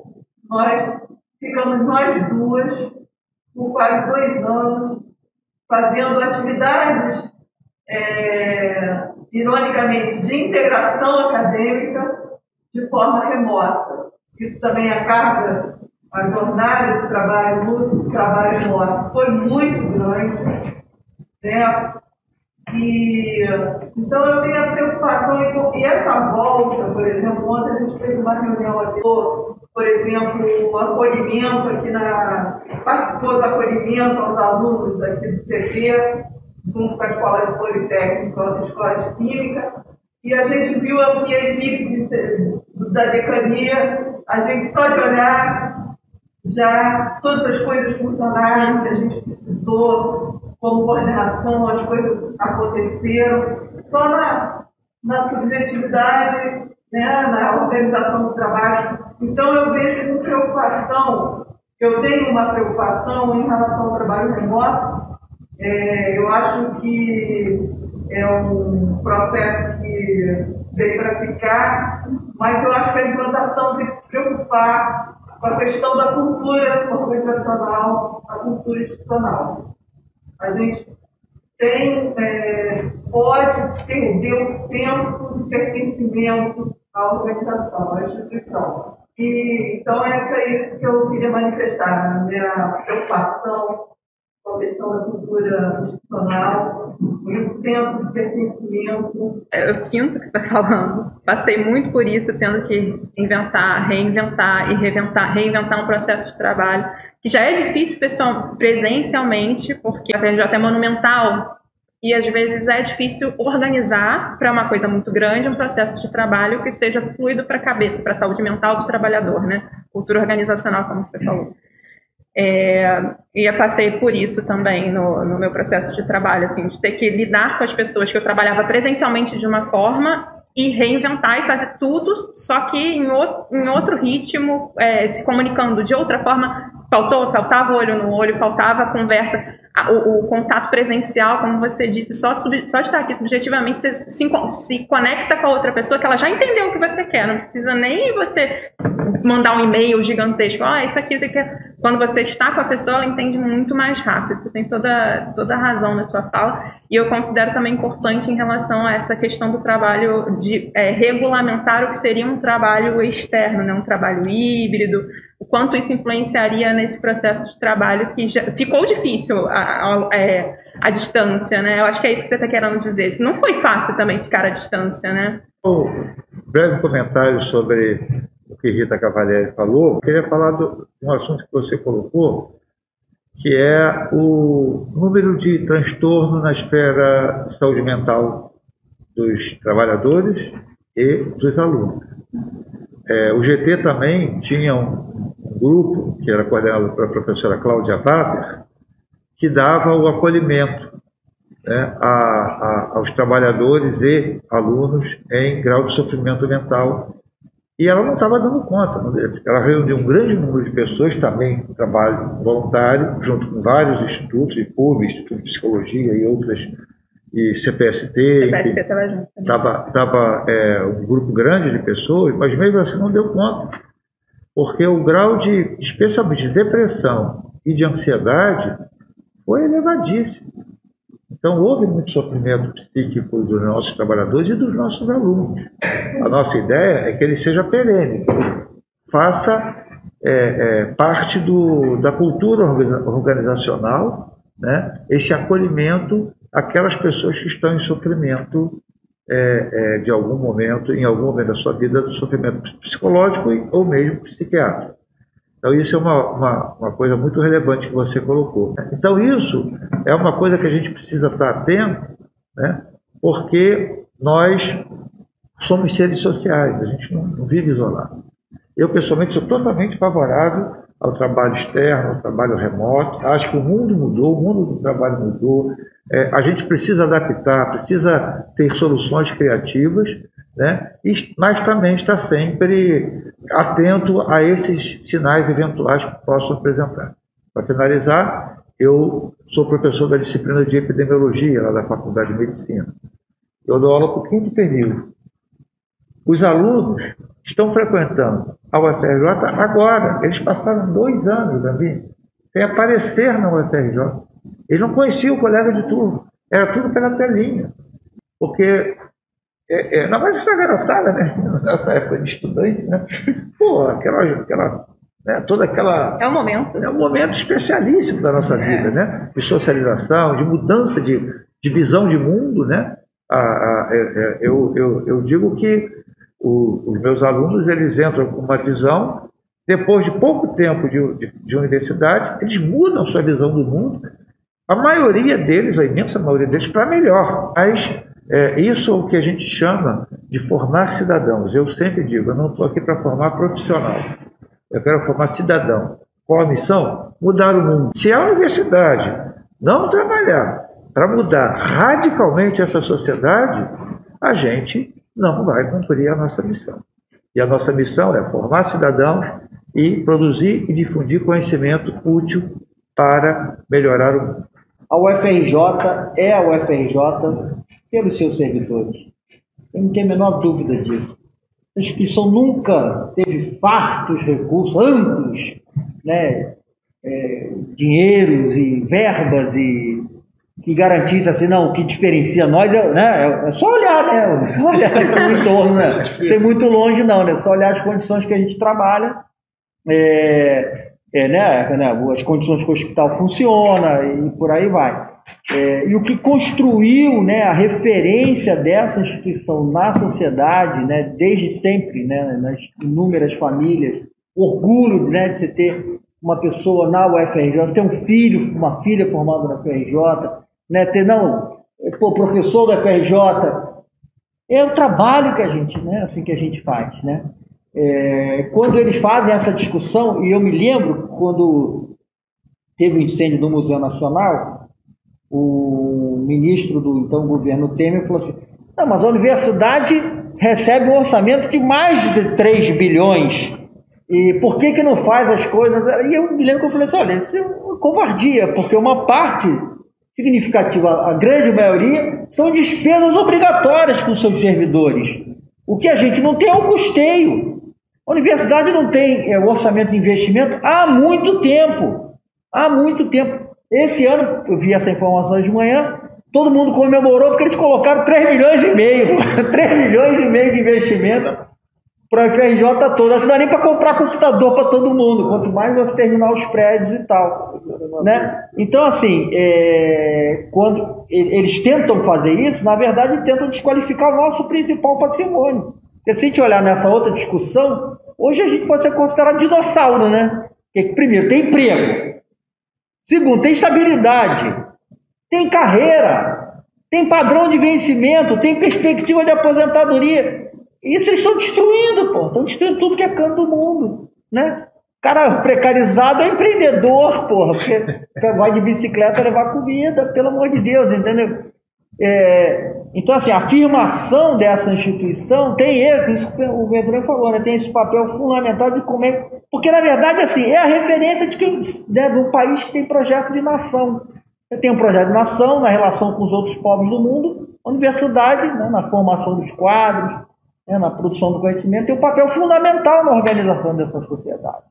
nós ficamos nós duas por quase dois anos fazendo atividades é... ironicamente, de integração acadêmica de forma remota. Isso também a carga, a jornada de trabalho, muito trabalho remoto, foi muito grande, né? E, então, eu tenho a preocupação em, e essa volta, por exemplo, ontem a gente fez uma reunião aqui, por exemplo, o acolhimento aqui na... participou do acolhimento aos alunos aqui do C T, junto com a Escola de Politécnico, a Escola de Química, e a gente viu a minha equipe da decania, a gente só de olhar já todas as coisas funcionaram que a gente precisou, como coordenação, as coisas aconteceram, só na, na subjetividade, né, na organização do trabalho. Então eu vejo com preocupação, eu tenho uma preocupação em relação ao trabalho remoto. É, eu acho que é um processo que veio para ficar, mas eu acho que a implantação tem que se preocupar com a questão da cultura organizacional, da cultura institucional. A gente tem, é, pode perder o senso de pertencimento à organização, à instituição. E, então, é isso que eu queria manifestar, a minha preocupação com a questão da cultura institucional, o senso de pertencimento. Eu sinto o que você está falando. Passei muito por isso, tendo que inventar, reinventar e reinventar, reinventar um processo de trabalho, que já é difícil pessoal, presencialmente, porque a P J é monumental, e às vezes é difícil organizar para uma coisa muito grande, um processo de trabalho que seja fluido para a cabeça, para a saúde mental do trabalhador, né? Cultura organizacional, como você falou. É, e eu passei por isso também no, no meu processo de trabalho, assim, de ter que lidar com as pessoas que eu trabalhava presencialmente de uma forma e reinventar e fazer tudo, só que em, o, em outro ritmo, é, se comunicando de outra forma. Faltou, faltava olho no olho, faltava conversa, o, o contato presencial, como você disse, só, sub, só estar aqui subjetivamente, você se, se conecta com a outra pessoa que ela já entendeu o que você quer, não precisa nem você mandar um e-mail gigantesco, ah, isso aqui, isso aqui. Quando você está com a pessoa, ela entende muito mais rápido. Você tem toda, toda a razão na sua fala. E eu considero também importante em relação a essa questão do trabalho de é, regulamentar o que seria um trabalho externo, né? Um trabalho híbrido, o quanto isso influenciaria nesse processo de trabalho que já ficou difícil a, a, a distância, né? Eu acho que é isso que você está querendo dizer. Não foi fácil também ficar à distância, né? Um breve comentário sobre o que Rita Cavalieri falou. Eu queria falar de um assunto que você colocou, que é o número de transtorno na esfera de saúde mental dos trabalhadores e dos alunos. É, o G T também tinha um, grupo, que era coordenado pela professora Cláudia Vater, que dava o acolhimento, né, a, a, aos trabalhadores e alunos em grau de sofrimento mental. E ela não estava dando conta. Ela reuniu um grande número de pessoas, também trabalho voluntário, junto com vários institutos, I P U B, Instituto de Psicologia e outras, e C P S T. C P S T estava junto. Estava, estava é, um grupo grande de pessoas, mas mesmo assim não deu conta. Porque o grau de, especialmente de depressão e de ansiedade, foi elevadíssimo. Então, houve muito sofrimento psíquico dos nossos trabalhadores e dos nossos alunos. A nossa ideia é que ele seja perene, que ele faça é, é, parte do, da cultura organizacional, né, esse acolhimento àquelas pessoas que estão em sofrimento é, é, de algum momento, em algum momento da sua vida, do sofrimento psicológico ou mesmo psiquiátrico. Então, isso é uma, uma, uma coisa muito relevante que você colocou. Então, isso é uma coisa que a gente precisa estar atento, né? Porque nós somos seres sociais, a gente não, não vive isolado. Eu, pessoalmente, sou totalmente favorável ao trabalho externo, ao trabalho remoto. Acho que o mundo mudou, o mundo do trabalho mudou. É, a gente precisa adaptar, precisa ter soluções criativas, né? Mas também está sempre atento a esses sinais eventuais que possam apresentar. Para finalizar, eu sou professor da disciplina de epidemiologia lá da Faculdade de Medicina. Eu dou aula para o quinto período. Os alunos estão frequentando a U F R J agora. Eles passaram dois anos, Gambini, sem aparecer na U F R J. Eles não conheciam o colega de turma. Era tudo pela telinha. Porque... É, é, na verdade, essa garotada, né? Nessa época de estudante, né? Pô, aquela. aquela né? Toda aquela. É um momento. É um momento especialíssimo da nossa vida, é. né? De socialização, de mudança, de, de visão de mundo, né? A, a, a, eu, eu, eu digo que o, os meus alunos, eles entram com uma visão, depois de pouco tempo de, de, de universidade, eles mudam sua visão do mundo. A maioria deles, a imensa maioria deles, para melhor. Mas. É, isso é o que a gente chama de formar cidadãos. Eu sempre digo, eu não estou aqui para formar profissional. Eu quero formar cidadão. Qual a missão? Mudar o mundo. Se a universidade não trabalhar para mudar radicalmente essa sociedade, a gente não vai cumprir a nossa missão. E a nossa missão é formar cidadãos e produzir e difundir conhecimento útil para melhorar o mundo. A U F R J é a U F R J... pelos seus servidores. Eu não tenho a menor dúvida disso. A instituição nunca teve fartos recursos, amplos, né, é, dinheiros e verbas e que garantisse assim, não, o que diferencia nós é, né, é só olhar, né? É só olhar para o entorno, né? Não ser muito longe, não, né? É só olhar as condições que a gente trabalha, é, é, né, as condições que o hospital funciona e por aí vai. É, e o que construiu, né, a referência dessa instituição na sociedade, né, desde sempre, né, nas inúmeras famílias, orgulho, né, de você ter uma pessoa na U F R J, ter um filho, uma filha formada na U F R J, né, ter, não, pô, professor da U F R J, é o trabalho que a gente, né, assim que a gente faz, né, é, quando eles fazem essa discussão, e eu me lembro quando teve o incêndio do Museu Nacional, o ministro do então governo Temer falou assim, não, mas a universidade recebe um orçamento de mais de três bilhões, e por que que não faz as coisas? E eu me lembro que eu falei assim, olha, isso é uma covardia, porque uma parte significativa, a grande maioria, são despesas obrigatórias com seus servidores. O que a gente não tem é o custeio. A universidade não tem é, o orçamento de investimento há muito tempo, há muito tempo. Esse ano, eu vi essa informação de manhã, todo mundo comemorou porque eles colocaram três milhões e meio, três milhões e meio de investimento para a U F R J toda. Assim, não dá nem para comprar computador para todo mundo, quanto mais você terminar os prédios e tal. Né? Então, assim, é, quando eles tentam fazer isso, na verdade, tentam desqualificar o nosso principal patrimônio. Porque se a gente olhar nessa outra discussão, hoje a gente pode ser considerado dinossauro, né? Porque, primeiro, tem emprego. Segundo, tem estabilidade, tem carreira, tem padrão de vencimento, tem perspectiva de aposentadoria. Isso eles estão destruindo, pô. Estão destruindo tudo que é canto do mundo, né? Cara precarizado é empreendedor, porra, porque vai de bicicleta levar comida, pelo amor de Deus, entendeu? É, então, assim, a afirmação dessa instituição tem esse, isso que o Medronho falou, né, tem esse papel fundamental de como é... Porque, na verdade, assim, é a referência de quem, né, do país que tem projeto de nação. Tem um projeto de nação na relação com os outros povos do mundo, a universidade, né, na formação dos quadros, né, na produção do conhecimento, tem um papel fundamental na organização dessa sociedade.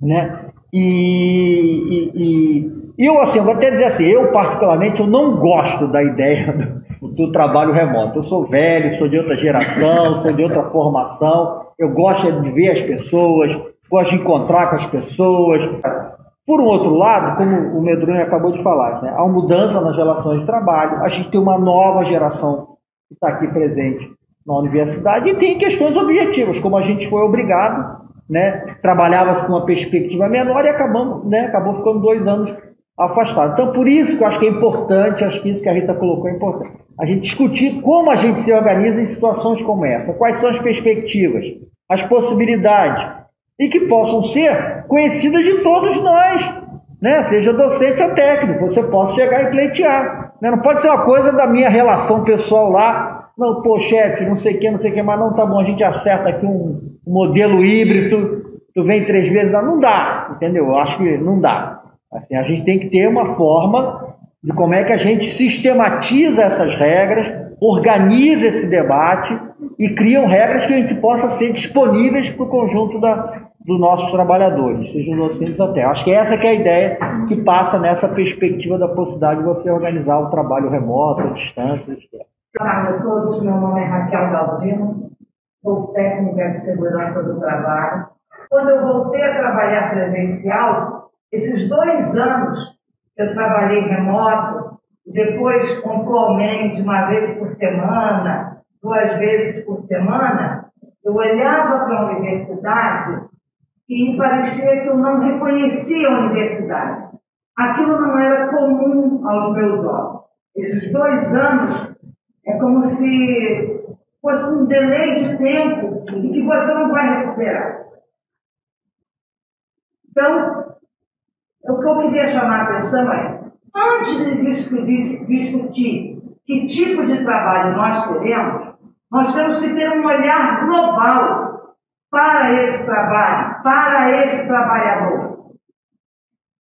Né? E, e, e eu, assim, eu vou até dizer assim, eu particularmente eu não gosto da ideia do, do trabalho remoto. Eu sou velho, sou de outra geração, sou de outra formação, eu gosto de ver as pessoas, gosto de encontrar com as pessoas. Por um outro lado, como o Medronho acabou de falar, né, há uma mudança nas relações de trabalho, a gente tem uma nova geração que está aqui presente na universidade e tem questões objetivas, como a gente foi obrigado, né, trabalhava-se com uma perspectiva menor e acabamos, né, acabou ficando dois anos afastado. Então, por isso que eu acho que é importante, acho que isso que a Rita colocou é importante, a gente discutir como a gente se organiza em situações como essa, quais são as perspectivas, as possibilidades, e que possam ser conhecidas de todos nós, né, seja docente ou técnico, você possa chegar e pleitear. Né? Não pode ser uma coisa da minha relação pessoal lá, não, pô, chefe, não sei o que, não sei o que, mas não, tá bom, a gente acerta aqui um modelo híbrido, tu vem três vezes, não dá, entendeu? Eu acho que não dá. Assim, a gente tem que ter uma forma de como é que a gente sistematiza essas regras, organiza esse debate e criam regras que a gente possa ser disponíveis para o conjunto da, dos nossos trabalhadores, sejam docentes até. Acho que essa que é a ideia que passa nessa perspectiva da possibilidade de você organizar o trabalho remoto, à distância, etcétera. Olá a todos, meu nome é Raquel Galdino. Sou técnica de segurança do trabalho. Quando eu voltei a trabalhar presencial, esses dois anos eu trabalhei remoto, depois pontualmente, uma vez por semana, duas vezes por semana, eu olhava para a universidade e parecia que eu não reconhecia a universidade. Aquilo não era comum aos meus olhos. Esses dois anos é como se fosse um delay de tempo e que você não vai recuperar. Então, o que eu queria chamar a atenção é, antes de discutir, discutir que tipo de trabalho nós teremos, nós temos que ter um olhar global para esse trabalho, para esse trabalhador.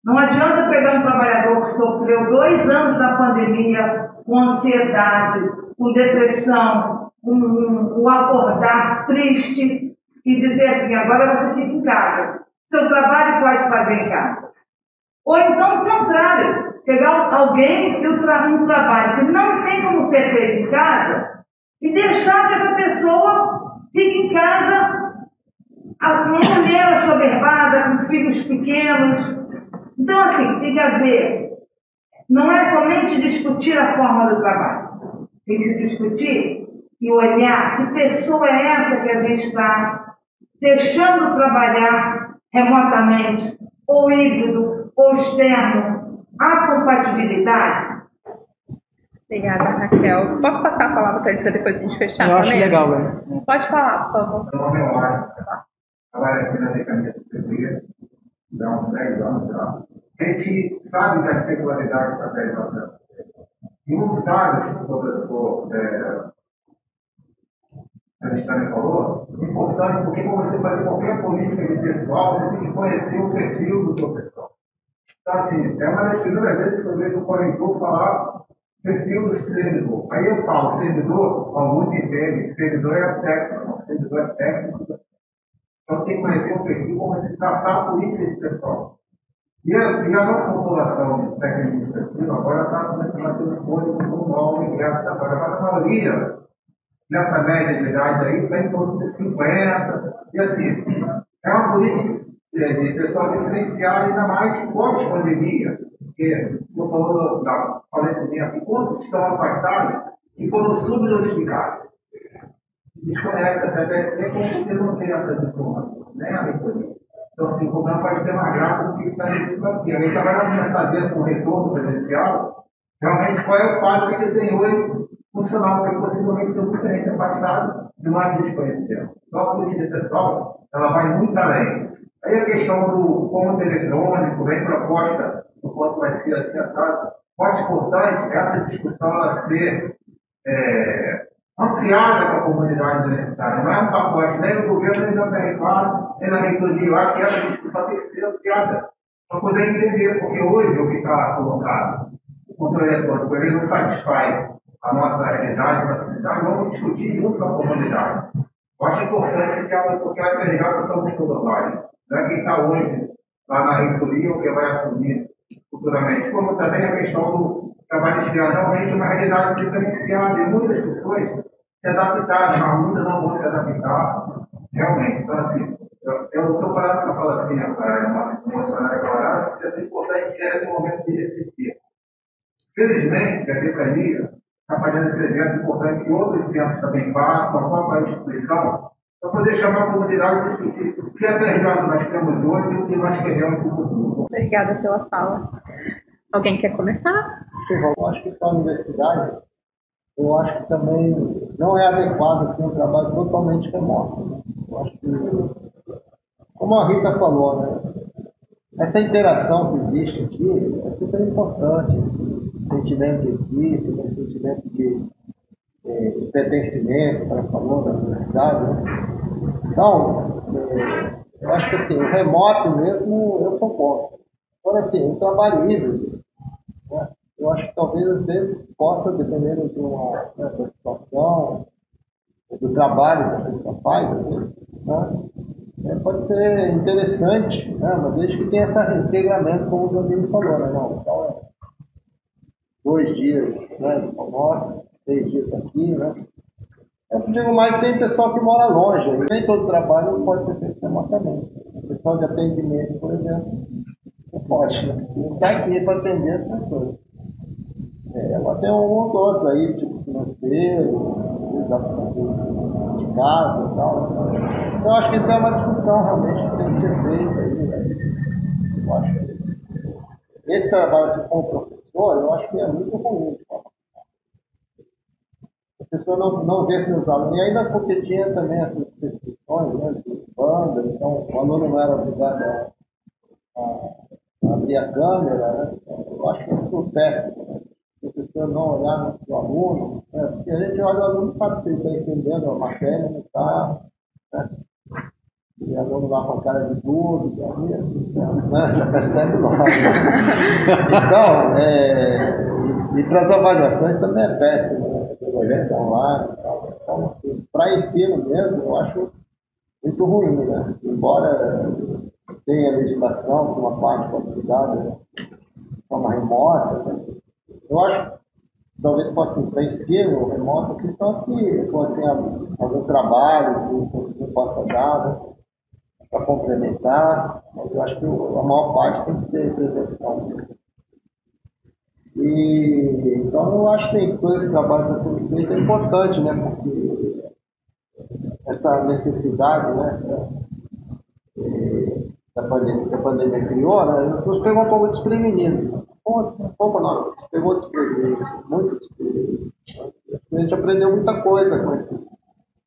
Não adianta pegar um trabalhador que sofreu dois anos da pandemia com ansiedade, com depressão, Um, um, um acordar triste e dizer assim, agora você fica em casa, seu trabalho pode fazer em casa. Ou então, o contrário, pegar alguém que tra um trabalho que não tem como ser feito em casa e deixar que essa pessoa fique em casa, uma mulher assoberbada, com filhos pequenos. Então, assim, tem que haver, não é somente discutir a forma do trabalho, tem que se discutir e olhar que pessoa é essa que a gente está deixando trabalhar remotamente, ou híbrido, ou externo. Há compatibilidade? Obrigada, Raquel. Posso passar a palavra para ele para depois a gente fechar? Eu acho legal, né? Pode falar, por favor. Meu nome é Walter. Trabalho aqui na Secretaria de Segurança, dá uns dez anos já. A gente sabe das peculiaridades da dez anos. E um dos dados que o professor é, a gente também falou, é importante porque quando você fazer qualquer política de pessoal, você tem que conhecer o perfil do seu pessoal. Então, assim, é uma das primeiras vezes que eu vejo o coordenador falar perfil do servidor. Aí eu falo, servidor, alguns entendem, servidor é técnico, servidor é técnico. Então, você tem que conhecer o perfil, como você traçar a política de pessoal. E a, e a nossa população de técnico de perfil agora está começando a ter um código normal, um ingresso da agora, mas a maioria, nessa média de idade aí, está em torno de cinquenta, e assim, é uma política de pessoal diferenciada, ainda mais pós-pandemia, porque eu falo da falecimento, quantos estão afetados e foram subnotificados. Desconecta essa P S D, com certeza não tem essas informações, né, a recolher. Então, assim, como não pode ser mais grave do que está dentro aqui. A gente agora vai saber, com o retorno presencial, realmente qual é o quadro que ele tem hoje, funcional, porque possivelmente tem muita gente impactada de mais desconhecida. Então, a política pessoal, ela vai muito além. Aí a questão do ponto eletrônico, vem proposta do quanto vai ser assim assado, pode importante essa discussão ela ser é, ampliada para a comunidade universitária. Não é um pacote nem do governo, nem da P R quatro, nem da reitoria. Eu acho que essa discussão tem que ser ampliada para poder entender, porque hoje o que está colocado, o controle eletrônico, ele não satisfaz a nossa realidade, a nossa cidade, vamos discutir junto com a comunidade. Eu acho importante que ela, porque ela é melhor para a saúde global. Não é quem está hoje lá na reitoria ou que vai assumir futuramente, como também a questão do trabalho de criar realmente uma realidade diferenciada e muitas pessoas se adaptaram, mas muitas não vão se adaptar realmente. Então, assim, eu estou parado só falar assim, para uma emocionada declarada, que é importante ter esse momento de refletir. Felizmente, a Secretaria está fazendo esse evento importante que outros centros também façam, a própria instituição, para poder chamar a comunidade de discutir o que é melhor que nós temos hoje e o que nós queremos no futuro. Obrigada pela fala. Alguém quer começar? Eu acho que para a universidade, eu acho que também não é adequado assim, um trabalho totalmente remoto. Eu acho que, como a Rita falou, né, essa interação que existe aqui é super importante. Sentimento de equipe, sentimento de é, pertencimento para o valor da universidade. Né? Então, é, eu acho que assim, o remoto mesmo eu sou contra. Agora, assim, um trabalho híbrido, né? Eu acho que talvez às vezes possa, dependendo de uma, né, da situação, do trabalho que a pessoa faz, né? É, pode ser interessante, né? Mas desde que tenha esse regramento, como o Danilo falou, né? Não, então é dois dias, né, de almoço, três dias aqui, né? Eu digo mais sem pessoal que mora longe, nem todo trabalho pode ser feito remotamente. O pessoal de atendimento, por exemplo, não pode, né? Não está aqui para atender as pessoas. É, agora tem um ou dois aí, tipo financeiro, de casa e tal. Né? Então acho que isso é uma discussão realmente que tem que ser feita aí, né? Eu acho que esse trabalho de controle, eu acho que é muito ruim. A pessoa não, não vê se nos alunos. E ainda porque tinha também essas prescrições, né, de banda, então o aluno não era obrigado a, a abrir a câmera, né? Eu acho que isso é péssimo, né? Se a pessoa não olhar no aluno, né? Porque a gente olha o aluno e sabe se ele está entendendo a matéria, não está, né? E o aluno lá com a cara de dúvida, né? Já percebe logo. Então, é, e, e para as avaliações também é péssimo, né? Projetos online e tal. Então, assim, para ensino mesmo, eu acho muito ruim, né? Embora tenha legislação, que uma parte pode cuidar de forma remota, né? Eu acho que talvez possa ser para ensino remoto, que então, se fosse assim, algum trabalho que não possa dar, né? Para complementar, mas eu acho que a maior parte tem que ter presencial. E, então, eu acho que todo esse trabalho que está sendo feito é importante, né? Porque essa necessidade, né, da pandemia, que a pandemia criou, né, nos pegou um pouco desprevenido. Pouco não, pegou desprevenido, muito desprevenido. A gente aprendeu muita coisa com essa,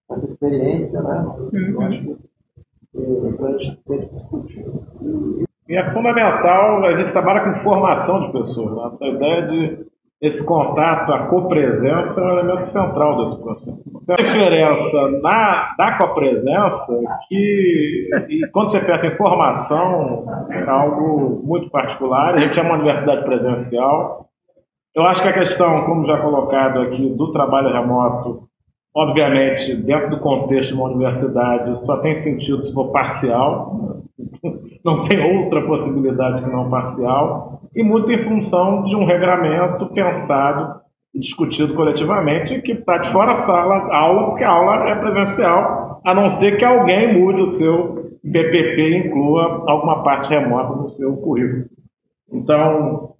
com essa experiência, né? Eu acho que E é fundamental, a gente trabalha com formação de pessoas, né? Essa ideia de esse contato, a copresença é um elemento central desse processo. A diferença na, da copresença é que, e quando você pensa em formação, é algo muito particular. A gente é uma universidade presencial. Eu acho que a questão, como já colocado aqui, do trabalho remoto, obviamente, dentro do contexto de uma universidade, só tem sentido se for parcial, não tem outra possibilidade que não parcial, e muito em função de um regramento pensado e discutido coletivamente, que está de fora da sala, aula, porque a aula é presencial, a não ser que alguém mude o seu P P P e inclua alguma parte remota no seu currículo. Então,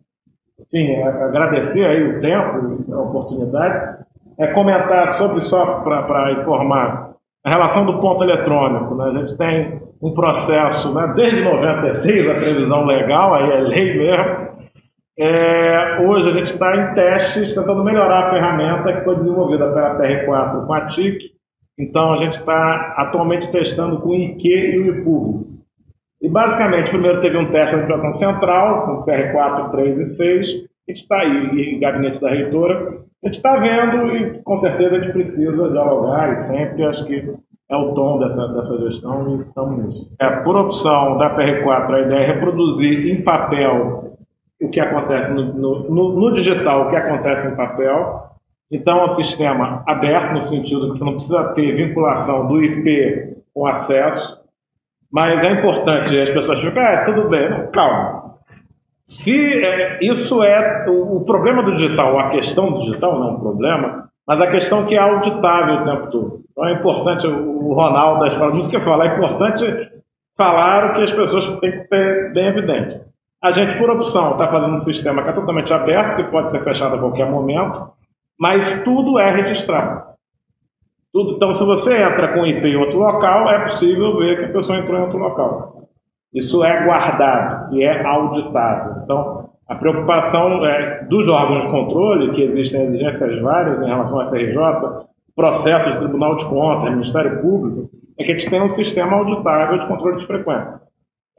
enfim, agradecer aí o tempo, a oportunidade. É comentar sobre, só para informar, a relação do ponto eletrônico, né? A gente tem um processo, né, desde noventa e seis, a previsão legal, aí é lei mesmo. É, hoje a gente está em testes, tentando melhorar a ferramenta que foi desenvolvida pela P R quatro com a T I C. Então a gente está atualmente testando com o I Q e o I P U. E basicamente, primeiro teve um teste na situação central, com P R quatro, três e seis, que está aí, em gabinete da reitora. A gente está vendo e com certeza a gente precisa dialogar e sempre acho que é o tom dessa, dessa gestão e estamos nisso. É, por opção da P R quatro, a ideia é reproduzir em papel o que acontece no, no, no, no digital, o que acontece em papel. Então é um sistema aberto no sentido que você não precisa ter vinculação do I P com acesso, mas é importante as pessoas ficarem, ah, tudo bem, calma. Se é, isso é o, o problema do digital, a questão do digital não é um problema, mas a questão que é auditável o tempo todo. Então é importante, o, o Ronaldo da Escola de Música fala, é importante falar o que as pessoas têm que ter bem evidente. A gente, por opção, está fazendo um sistema que é totalmente aberto, que pode ser fechado a qualquer momento, mas tudo é registrado. Tudo. Então, se você entra com I P em outro local, é possível ver que a pessoa entrou em outro local. Isso é guardado e é auditável. Então, a preocupação é dos órgãos de controle, que existem exigências várias em relação à P R J, processos do Tribunal de Contas, Ministério Público, é que a gente tem um sistema auditável de controle de frequência.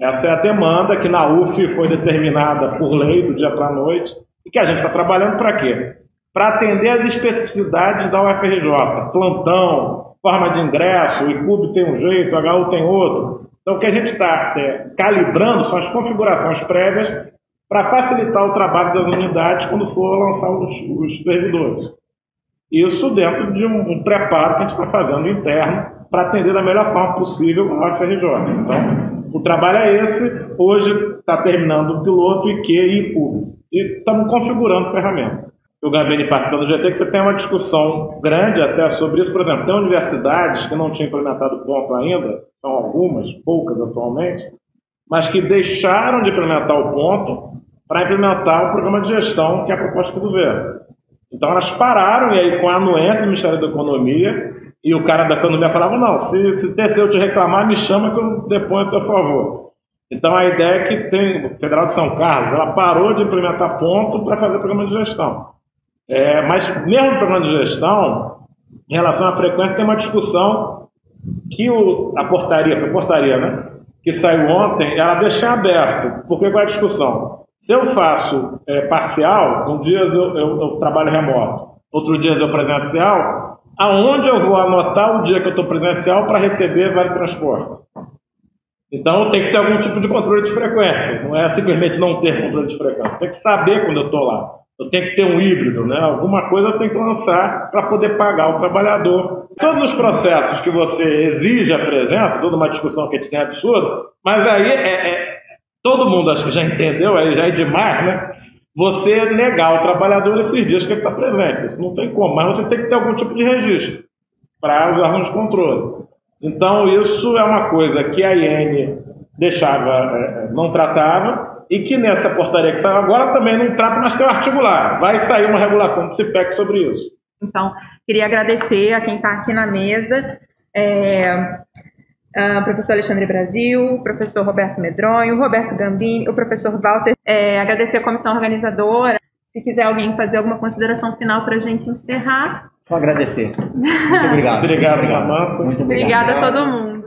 Essa é a demanda que na U F foi determinada por lei do dia para a noite e que a gente está trabalhando para quê? Para atender as especificidades da U F R J, plantão, forma de ingresso, o I C U B tem um jeito, o H U tem outro. Então, o que a gente está é, calibrando são as configurações prévias para facilitar o trabalho das unidades quando for lançar os, os servidores. Isso dentro de um, um preparo que a gente está fazendo interno para atender da melhor forma possível a U F R J. Então, o trabalho é esse. Hoje está terminando o piloto, I Q e I P U. E estamos configurando ferramentas. O Gambini participa do G T, que você tem uma discussão grande até sobre isso. Por exemplo, tem universidades que não tinham implementado o ponto ainda, são algumas, poucas atualmente, mas que deixaram de implementar o ponto para implementar o programa de gestão, que é a proposta do governo. Então elas pararam, e aí com a anuência do Ministério da Economia, e o cara da economia falava, não, se, se T C eu te reclamar, me chama que eu deponho a teu favor. Então a ideia é que tem, o Federal de São Carlos, ela parou de implementar ponto para fazer o programa de gestão. É, mas mesmo no programa de gestão, em relação à frequência, tem uma discussão que o, a portaria, a portaria, né, que saiu ontem, ela deixa aberto. Porque qual é a discussão? Se eu faço é, parcial, um dia eu, eu, eu trabalho remoto, outro dia eu presencial, aonde eu vou anotar o dia que eu estou presencial para receber vale transporte? Então tem que ter algum tipo de controle de frequência. Não é simplesmente não ter controle de frequência. Tem que saber quando eu estou lá. Eu tenho que ter um híbrido, né? Alguma coisa eu tenho que lançar para poder pagar o trabalhador. Todos os processos que você exige a presença, toda uma discussão que a gente tem é absurda, mas aí é, é, todo mundo acho que já entendeu, aí já é demais, né? Você negar o trabalhador esses dias que ele está presente. Isso não tem como, mas você tem que ter algum tipo de registro para os órgãos de controle. Então isso é uma coisa que a I N deixava, não tratava, e que nessa portaria que saiu agora também não trata, mas tem um artigo lá. Vai sair uma regulação do C P E C sobre isso. Então, queria agradecer a quem está aqui na mesa, é, a professor Alexandre Brasil, o professor Roberto Medronho, o Roberto Gambini, o professor Walter. É, agradecer a comissão organizadora. Se quiser alguém fazer alguma consideração final para a gente encerrar. Só agradecer. Muito obrigado. Obrigado, Samantha. Muito obrigado. Obrigada a todo mundo.